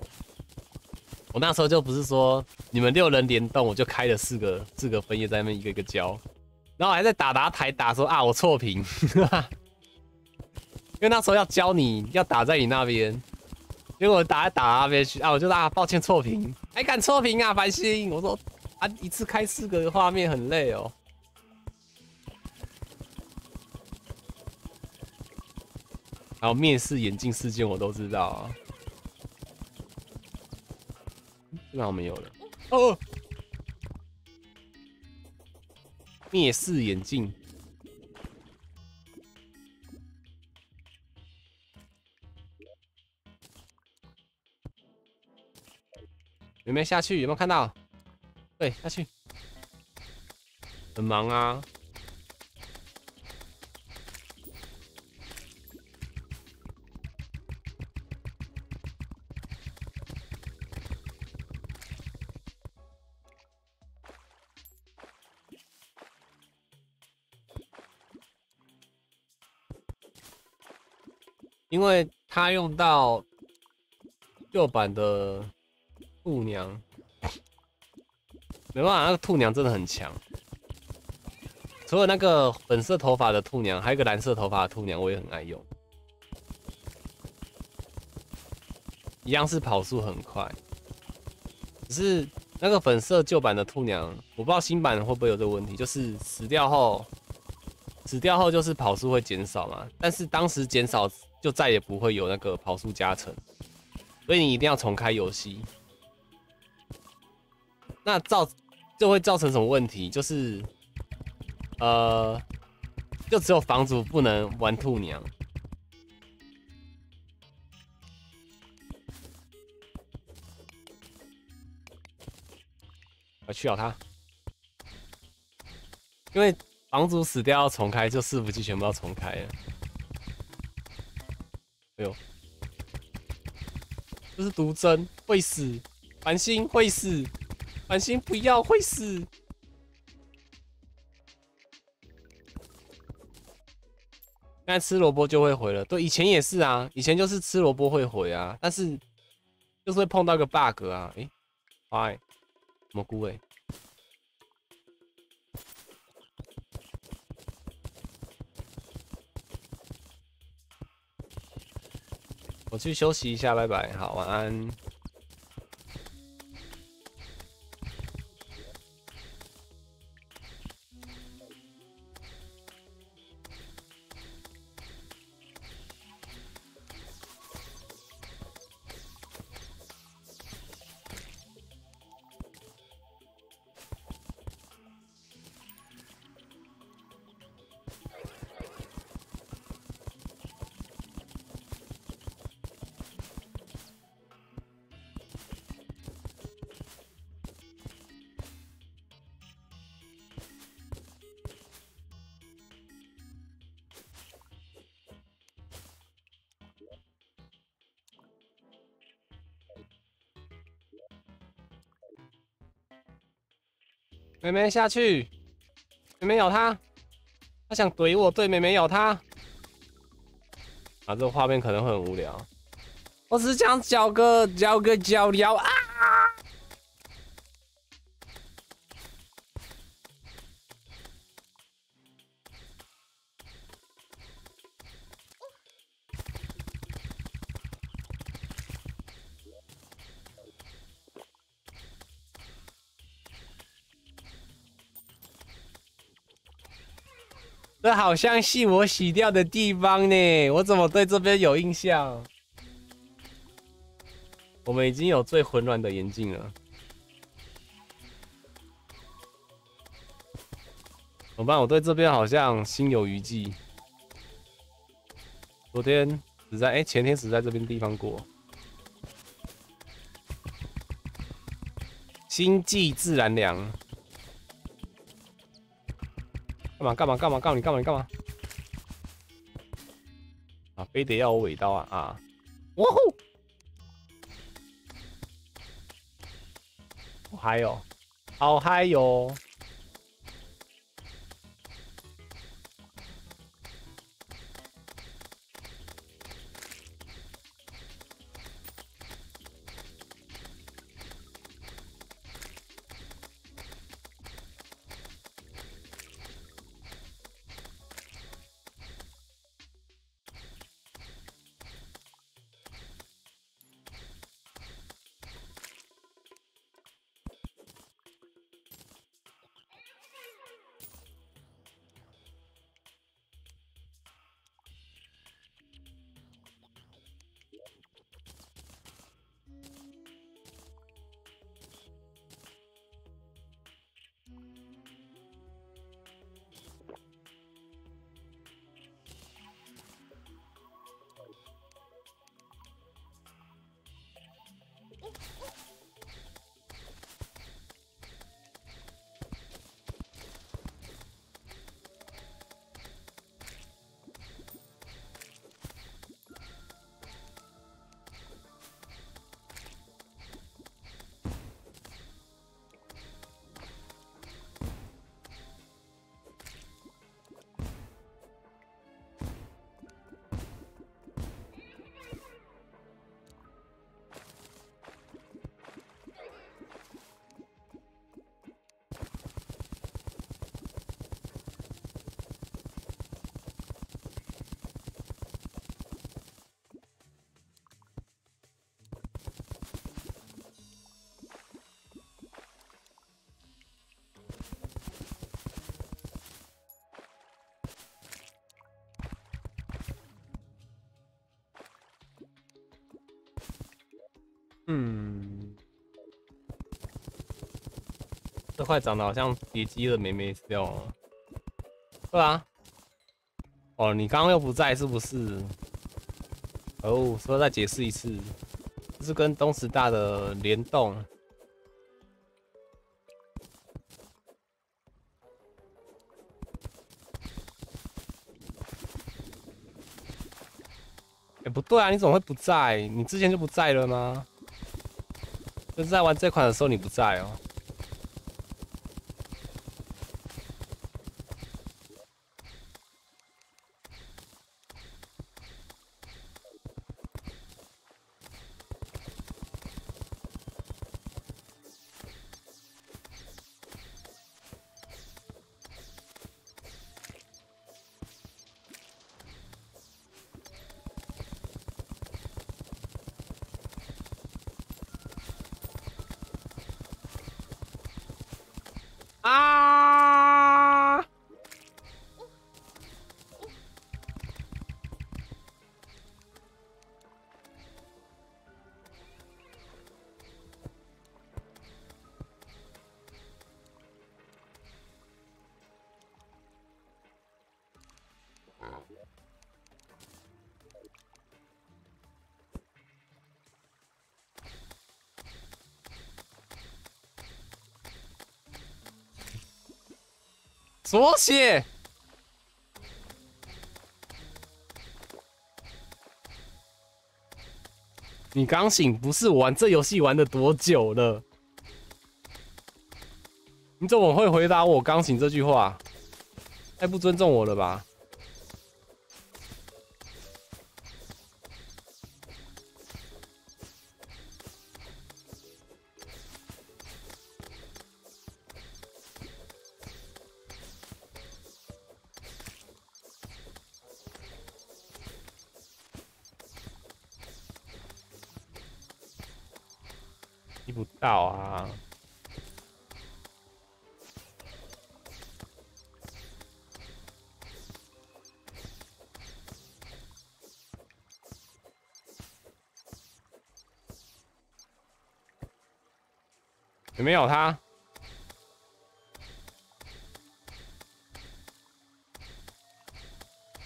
我那时候就不是说你们六人联动，我就开了四个四个分页在那边一个一个教，然后还在打打台打说啊我错评，因为那时候要教你要打在你那边，结果打在打那边去啊我就啊抱歉错评，还敢错评啊繁星，我说啊一次开四个画面很累哦。 然后面试眼镜事件我都知道啊，这把我没有了哦。面试眼镜，有没有下去？有没有看到？对，下去。很忙啊。 因为他用到旧版的兔娘，没办法，那个兔娘真的很强。除了那个粉色头发的兔娘，还有一个蓝色头发的兔娘，我也很爱用。一样是跑速很快，只是那个粉色旧版的兔娘，我不知道新版会不会有这个问题，就是死掉后，死掉后就是跑速会减少嘛，但是当时减少。 就再也不会有那个跑速加成，所以你一定要重开游戏。那造就会造成什么问题？就是呃，就只有房主不能玩兔娘。我去咬他，因为房主死掉要重开，就伺服器全部要重开了。 哎呦，这是毒针，会死！繁星会死！繁星不要会死！现在吃萝卜就会回了，对，以前也是啊，以前就是吃萝卜会回啊，但是就是会碰到个 bug 啊，哎、欸，哎，蘑菇哎、欸。 我去休息一下，拜拜，好，晚安。妹妹下去，妹妹咬他，他想怼我，对，妹妹咬他。啊，这个画面可能会很无聊。我只是想找个找个脚镣啊！这好像是我洗掉的地方呢，我怎么对这边有印象？我们已经有最混乱的眼镜了，怎么办？我对这边好像心有余悸。昨天死在哎，前天死在这边地方过。星际自然凉。 干嘛干嘛干嘛干嘛你干嘛你干嘛啊！非得要我尾刀啊啊！哇呼！好嗨哟，好嗨哟！嗯，这块长得好像野鸡的妹妹吃掉了，对啊。哦，你刚刚又不在是不是？哦，所以再解释一次，这是跟东石大的联动。哎，不对啊，你怎么会不在？你之前就不在了吗？ 就是在玩这款的时候你不在哦。左血，你刚醒不是玩这游戏玩了多久了？你怎么会回答我钢琴这句话？太不尊重我了吧！踢不到啊！ 有没有他？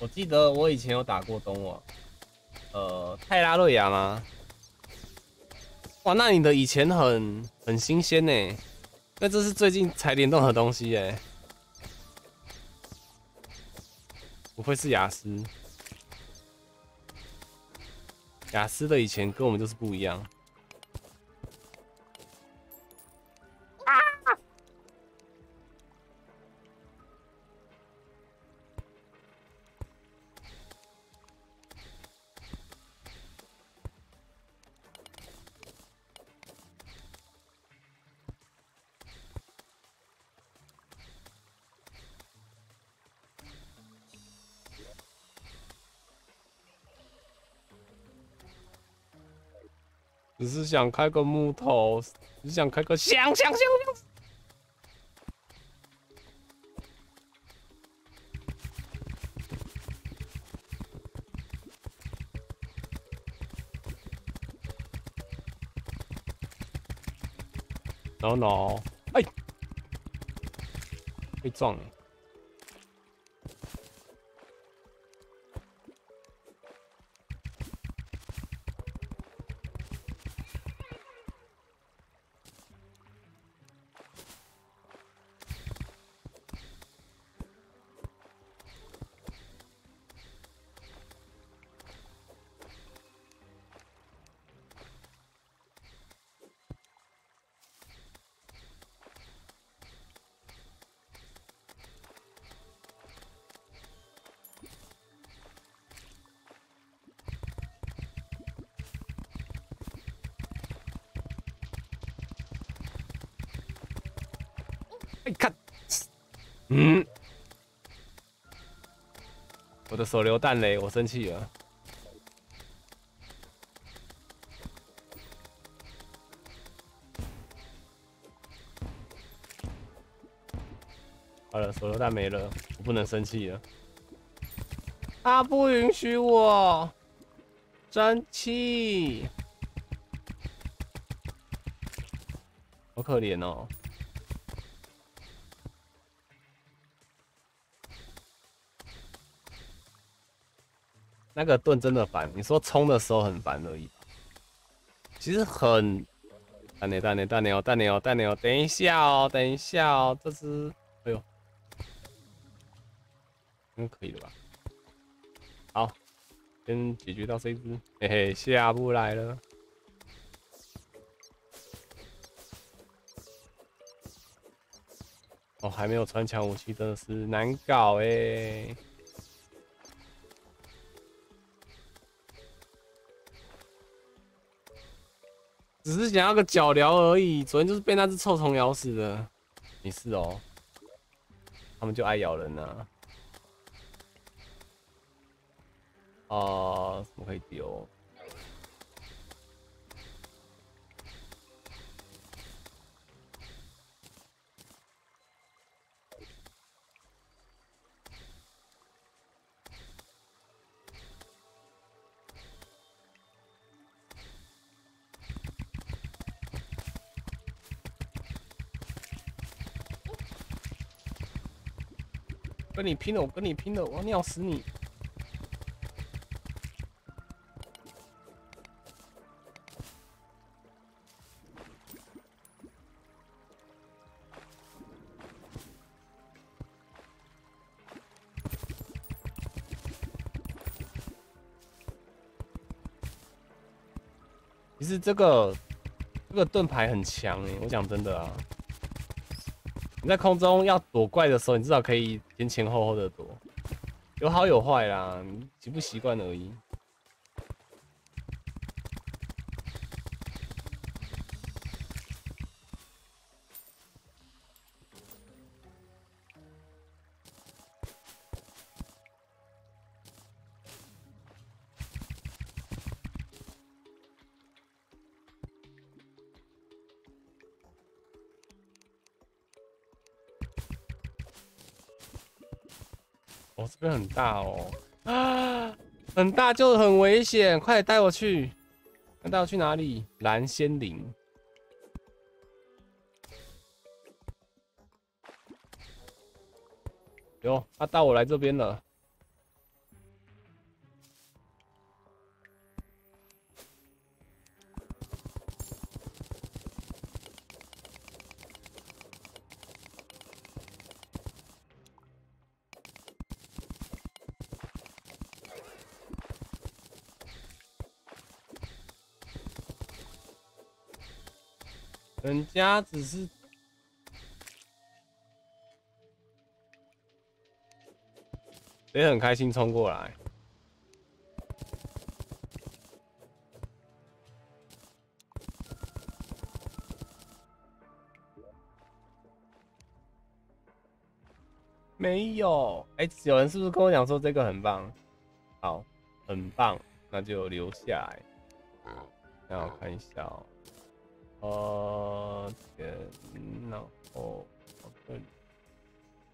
我记得我以前有打过东网，呃，泰拉瑞亚吗？哇，那你的以前很很新鲜呢，那这是最近才联动的东西耶。不会是雅思？雅思的以前跟我们就是不一样。 只是想开个木头，只想开个香香香香。No no， 哎，被撞了。 嗯，我的手榴弹嘞，我生气了。好了，手榴弹没了，我不能生气了。他不允许我生气，好可怜哦。 那个盾真的烦，你说冲的时候很烦而已，其实很。蛋牛蛋牛蛋牛蛋牛蛋牛，等一下哦，等一下哦，这只，哎呦，嗯，可以了吧？好，先解决到这只，嘿嘿，下不来了。 哦，还没有穿墙武器，真的是难搞哎、欸。 只是想要个脚镣而已，昨天就是被那只臭虫咬死的。没事哦，他们就爱咬人啊。哦、呃，怎么可以丢？跟你拼了！我跟你拼了！我要尿死你！其实这个这个盾牌很强哎、欸，我讲真的啊，你在空中要躲怪的时候，你至少可以前前后后的躲，有好有坏啦，你习不习惯而已。哦，这边很大哦，啊，很大就很危险，快带我去！那带我去哪里？蓝仙林。哟，他带我来这边了。人家只是也很开心冲过来，没有哎、欸，有人是不是跟我讲说这个很棒？好，很棒，那就留下来。让我看一下哦、喔。 哦，天哪！哦，对，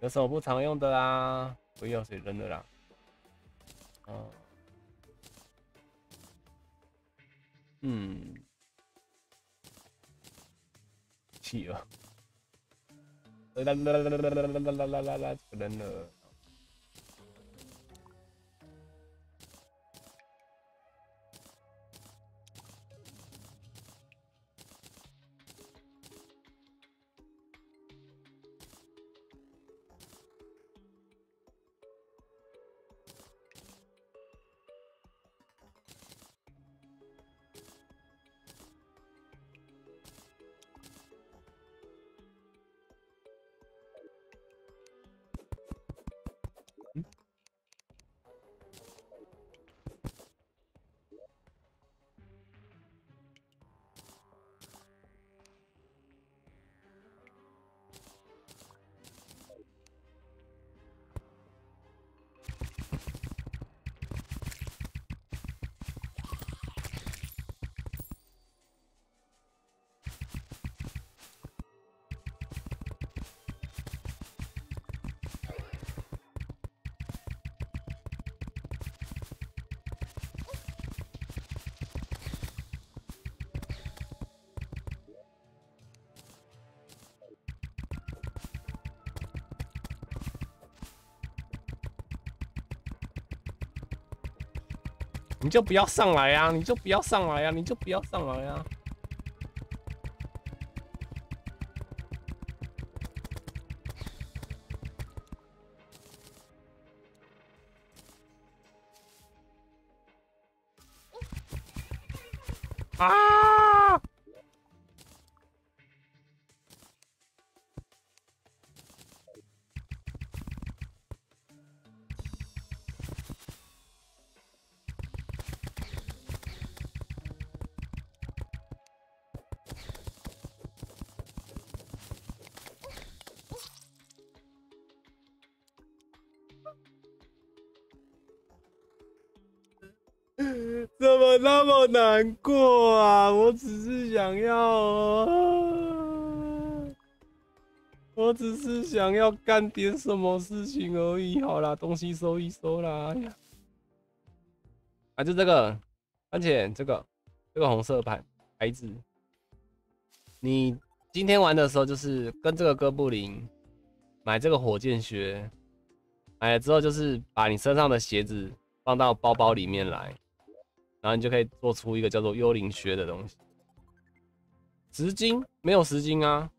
有什么不常用的啦？不要水扔的啦。哦，嗯，气了，啦啦啦啦啦啦啦啦啦啦，不扔了。 你就不要上来啊！你就不要上来啊！你就不要上来啊！啊！怎么那么难过啊！我只是想要、啊，我只是想要干点什么事情而已。好啦，东西收一收啦。哎呀，啊，就这个，而且这个这个红色牌牌子，你今天玩的时候就是跟这个哥布林买这个火箭靴，买了之后就是把你身上的鞋子放到包包里面来。 然后你就可以做出一个叫做幽灵靴的东西。十金没有十金啊？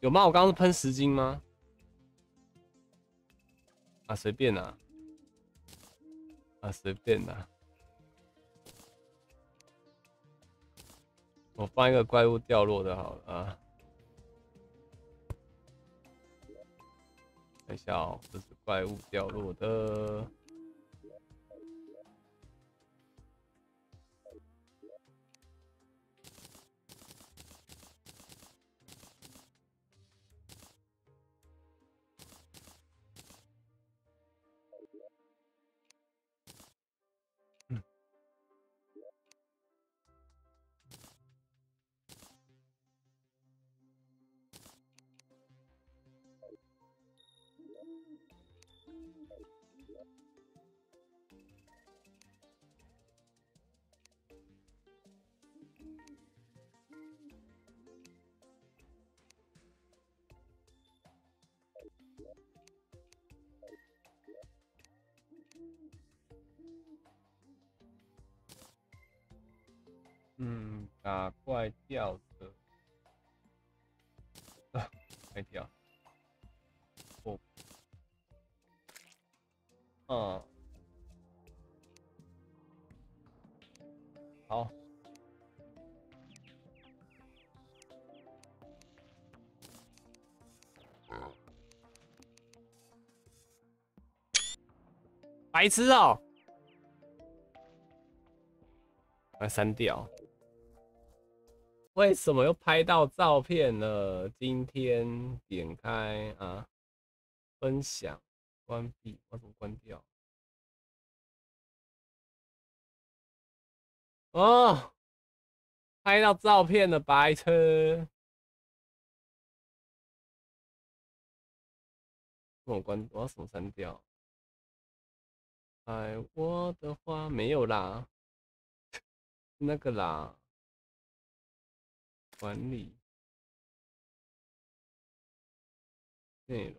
有吗？我刚刚是喷十金吗？啊，随便啦、啊，啊，随便啦、啊。我放一个怪物掉落的好了啊。等一下哦，这是怪物掉落的。 嗯，打怪掉的，啊，快掉，哦，嗯，好，白痴哦、喔，来删掉。 为什么又拍到照片了？今天点开啊，分享关闭，我怎么关掉？哦，拍到照片了，白痴！我关，我要怎么删掉？哎，我的话没有啦，那个啦。 管理内容，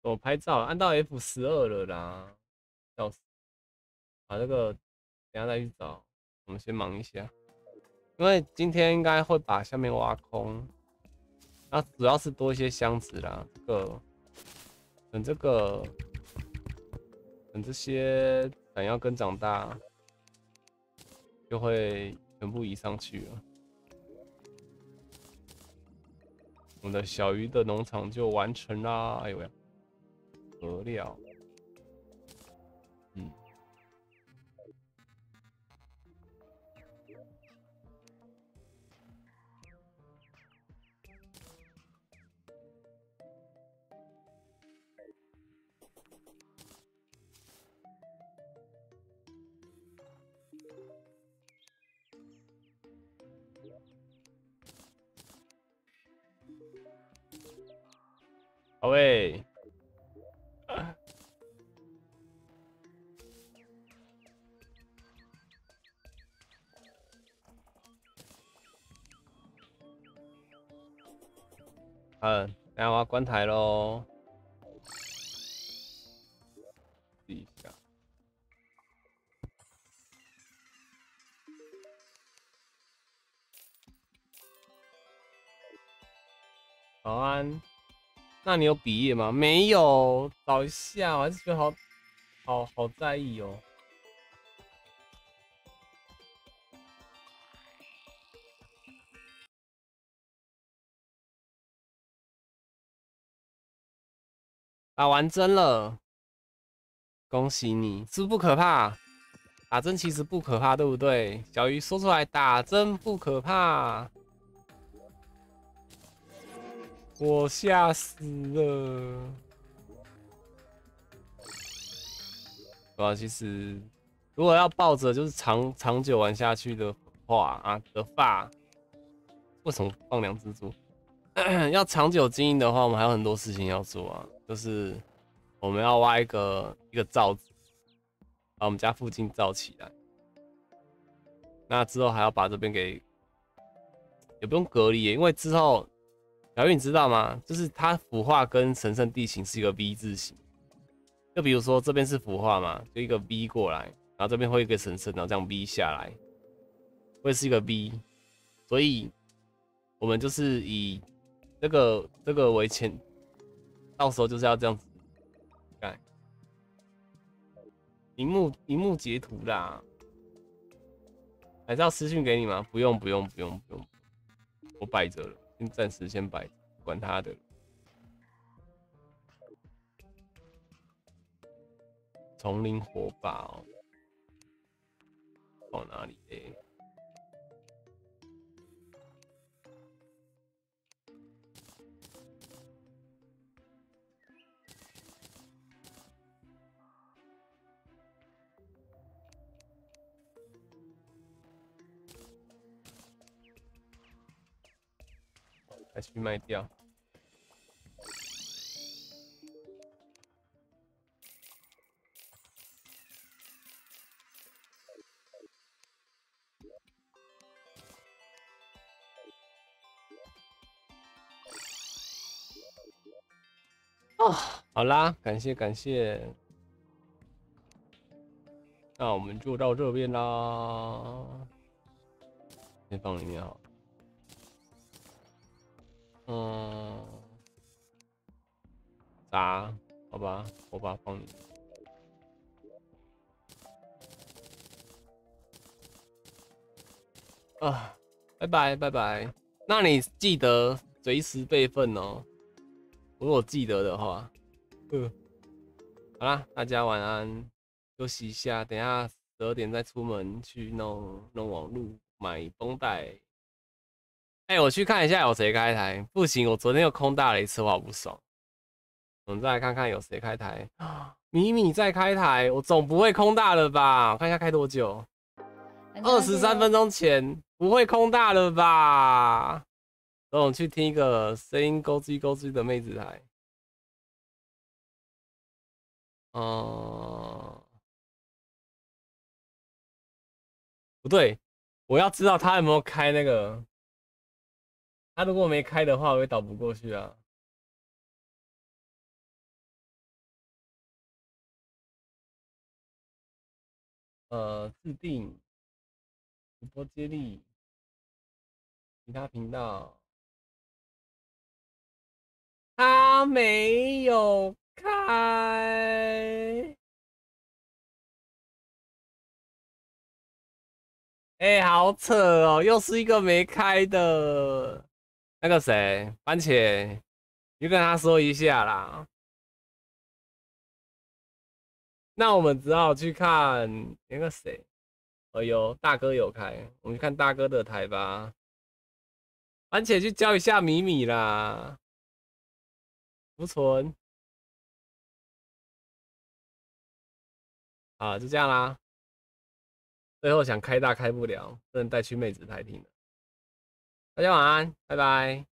我拍照了，按到 F 十二了啦，笑死！把这个等下再去找，我们先忙一下，因为今天应该会把下面挖空，那主要是多一些箱子啦。这个等这个等这些。 想要跟长大，就会全部移上去了。我们的小鱼的农场就完成啦！哎呦呀，得了，嗯，好喂，嗯，等下我要关台咯。试一下。早安。 那你有毕业吗？没有，找一下，我还是觉得好，好好在意哦。打完针了，恭喜你，是不可怕。打针其实不可怕，对不对？小鱼说出来，打针不可怕。 我吓死了！对啊，其实如果要抱着就是长长久玩下去的话啊的话，为什么放两只猪？要长久经营的话，我们还有很多事情要做啊，就是我们要挖一个一个罩子，把我们家附近罩起来。那之后还要把这边给，也不用隔离，因为之后。 小鱼，你知道吗？就是它腐化跟神圣地形是一个 V 字形，就比如说这边是腐化嘛，就一个 V 过来，然后这边会一个神圣，然后这样 V 下来，会是一个 V， 所以我们就是以这个这个为前，到时候就是要这样子盖，荧幕荧幕截图啦，还是要私讯给你吗？不用不用不用不用，我摆着了，先暂时先摆，管他的。丛林火把哦，放哪里嘞？ 再去卖掉。哦，好啦，感谢感谢，那我们就到这边啦，先放里面好。 嗯，砸，好吧，我把它放你。啊，拜拜拜拜。那你记得随时备份哦。如果记得的话，嗯，好啦，大家晚安，休息一下，等一下十二点再出门去弄弄网路，买绷带。 哎、欸，我去看一下有谁开台。不行，我昨天又空大了一次，我好不爽。我们再来看看有谁开台。米米在开台，我总不会空大了吧？我看一下开多久。二十三分钟前，不会空大了吧？等我去听一个声音勾叽勾叽的妹子台。哦、嗯，不对，我要知道他有没有开那个。 他如果没开的话，我也倒不过去啊。呃，自定直播接力，其他频道，他没有开。哎、欸，好扯哦，又是一个没开的。 那个谁，番茄，你跟他说一下啦。那我们只好去看那个谁，哦呦，大哥有开，我们去看大哥的台吧。番茄去教一下米米啦，不存。啊，就这样啦。最后想开大开不了，不能带去妹子台听了。 大家晚安，拜拜。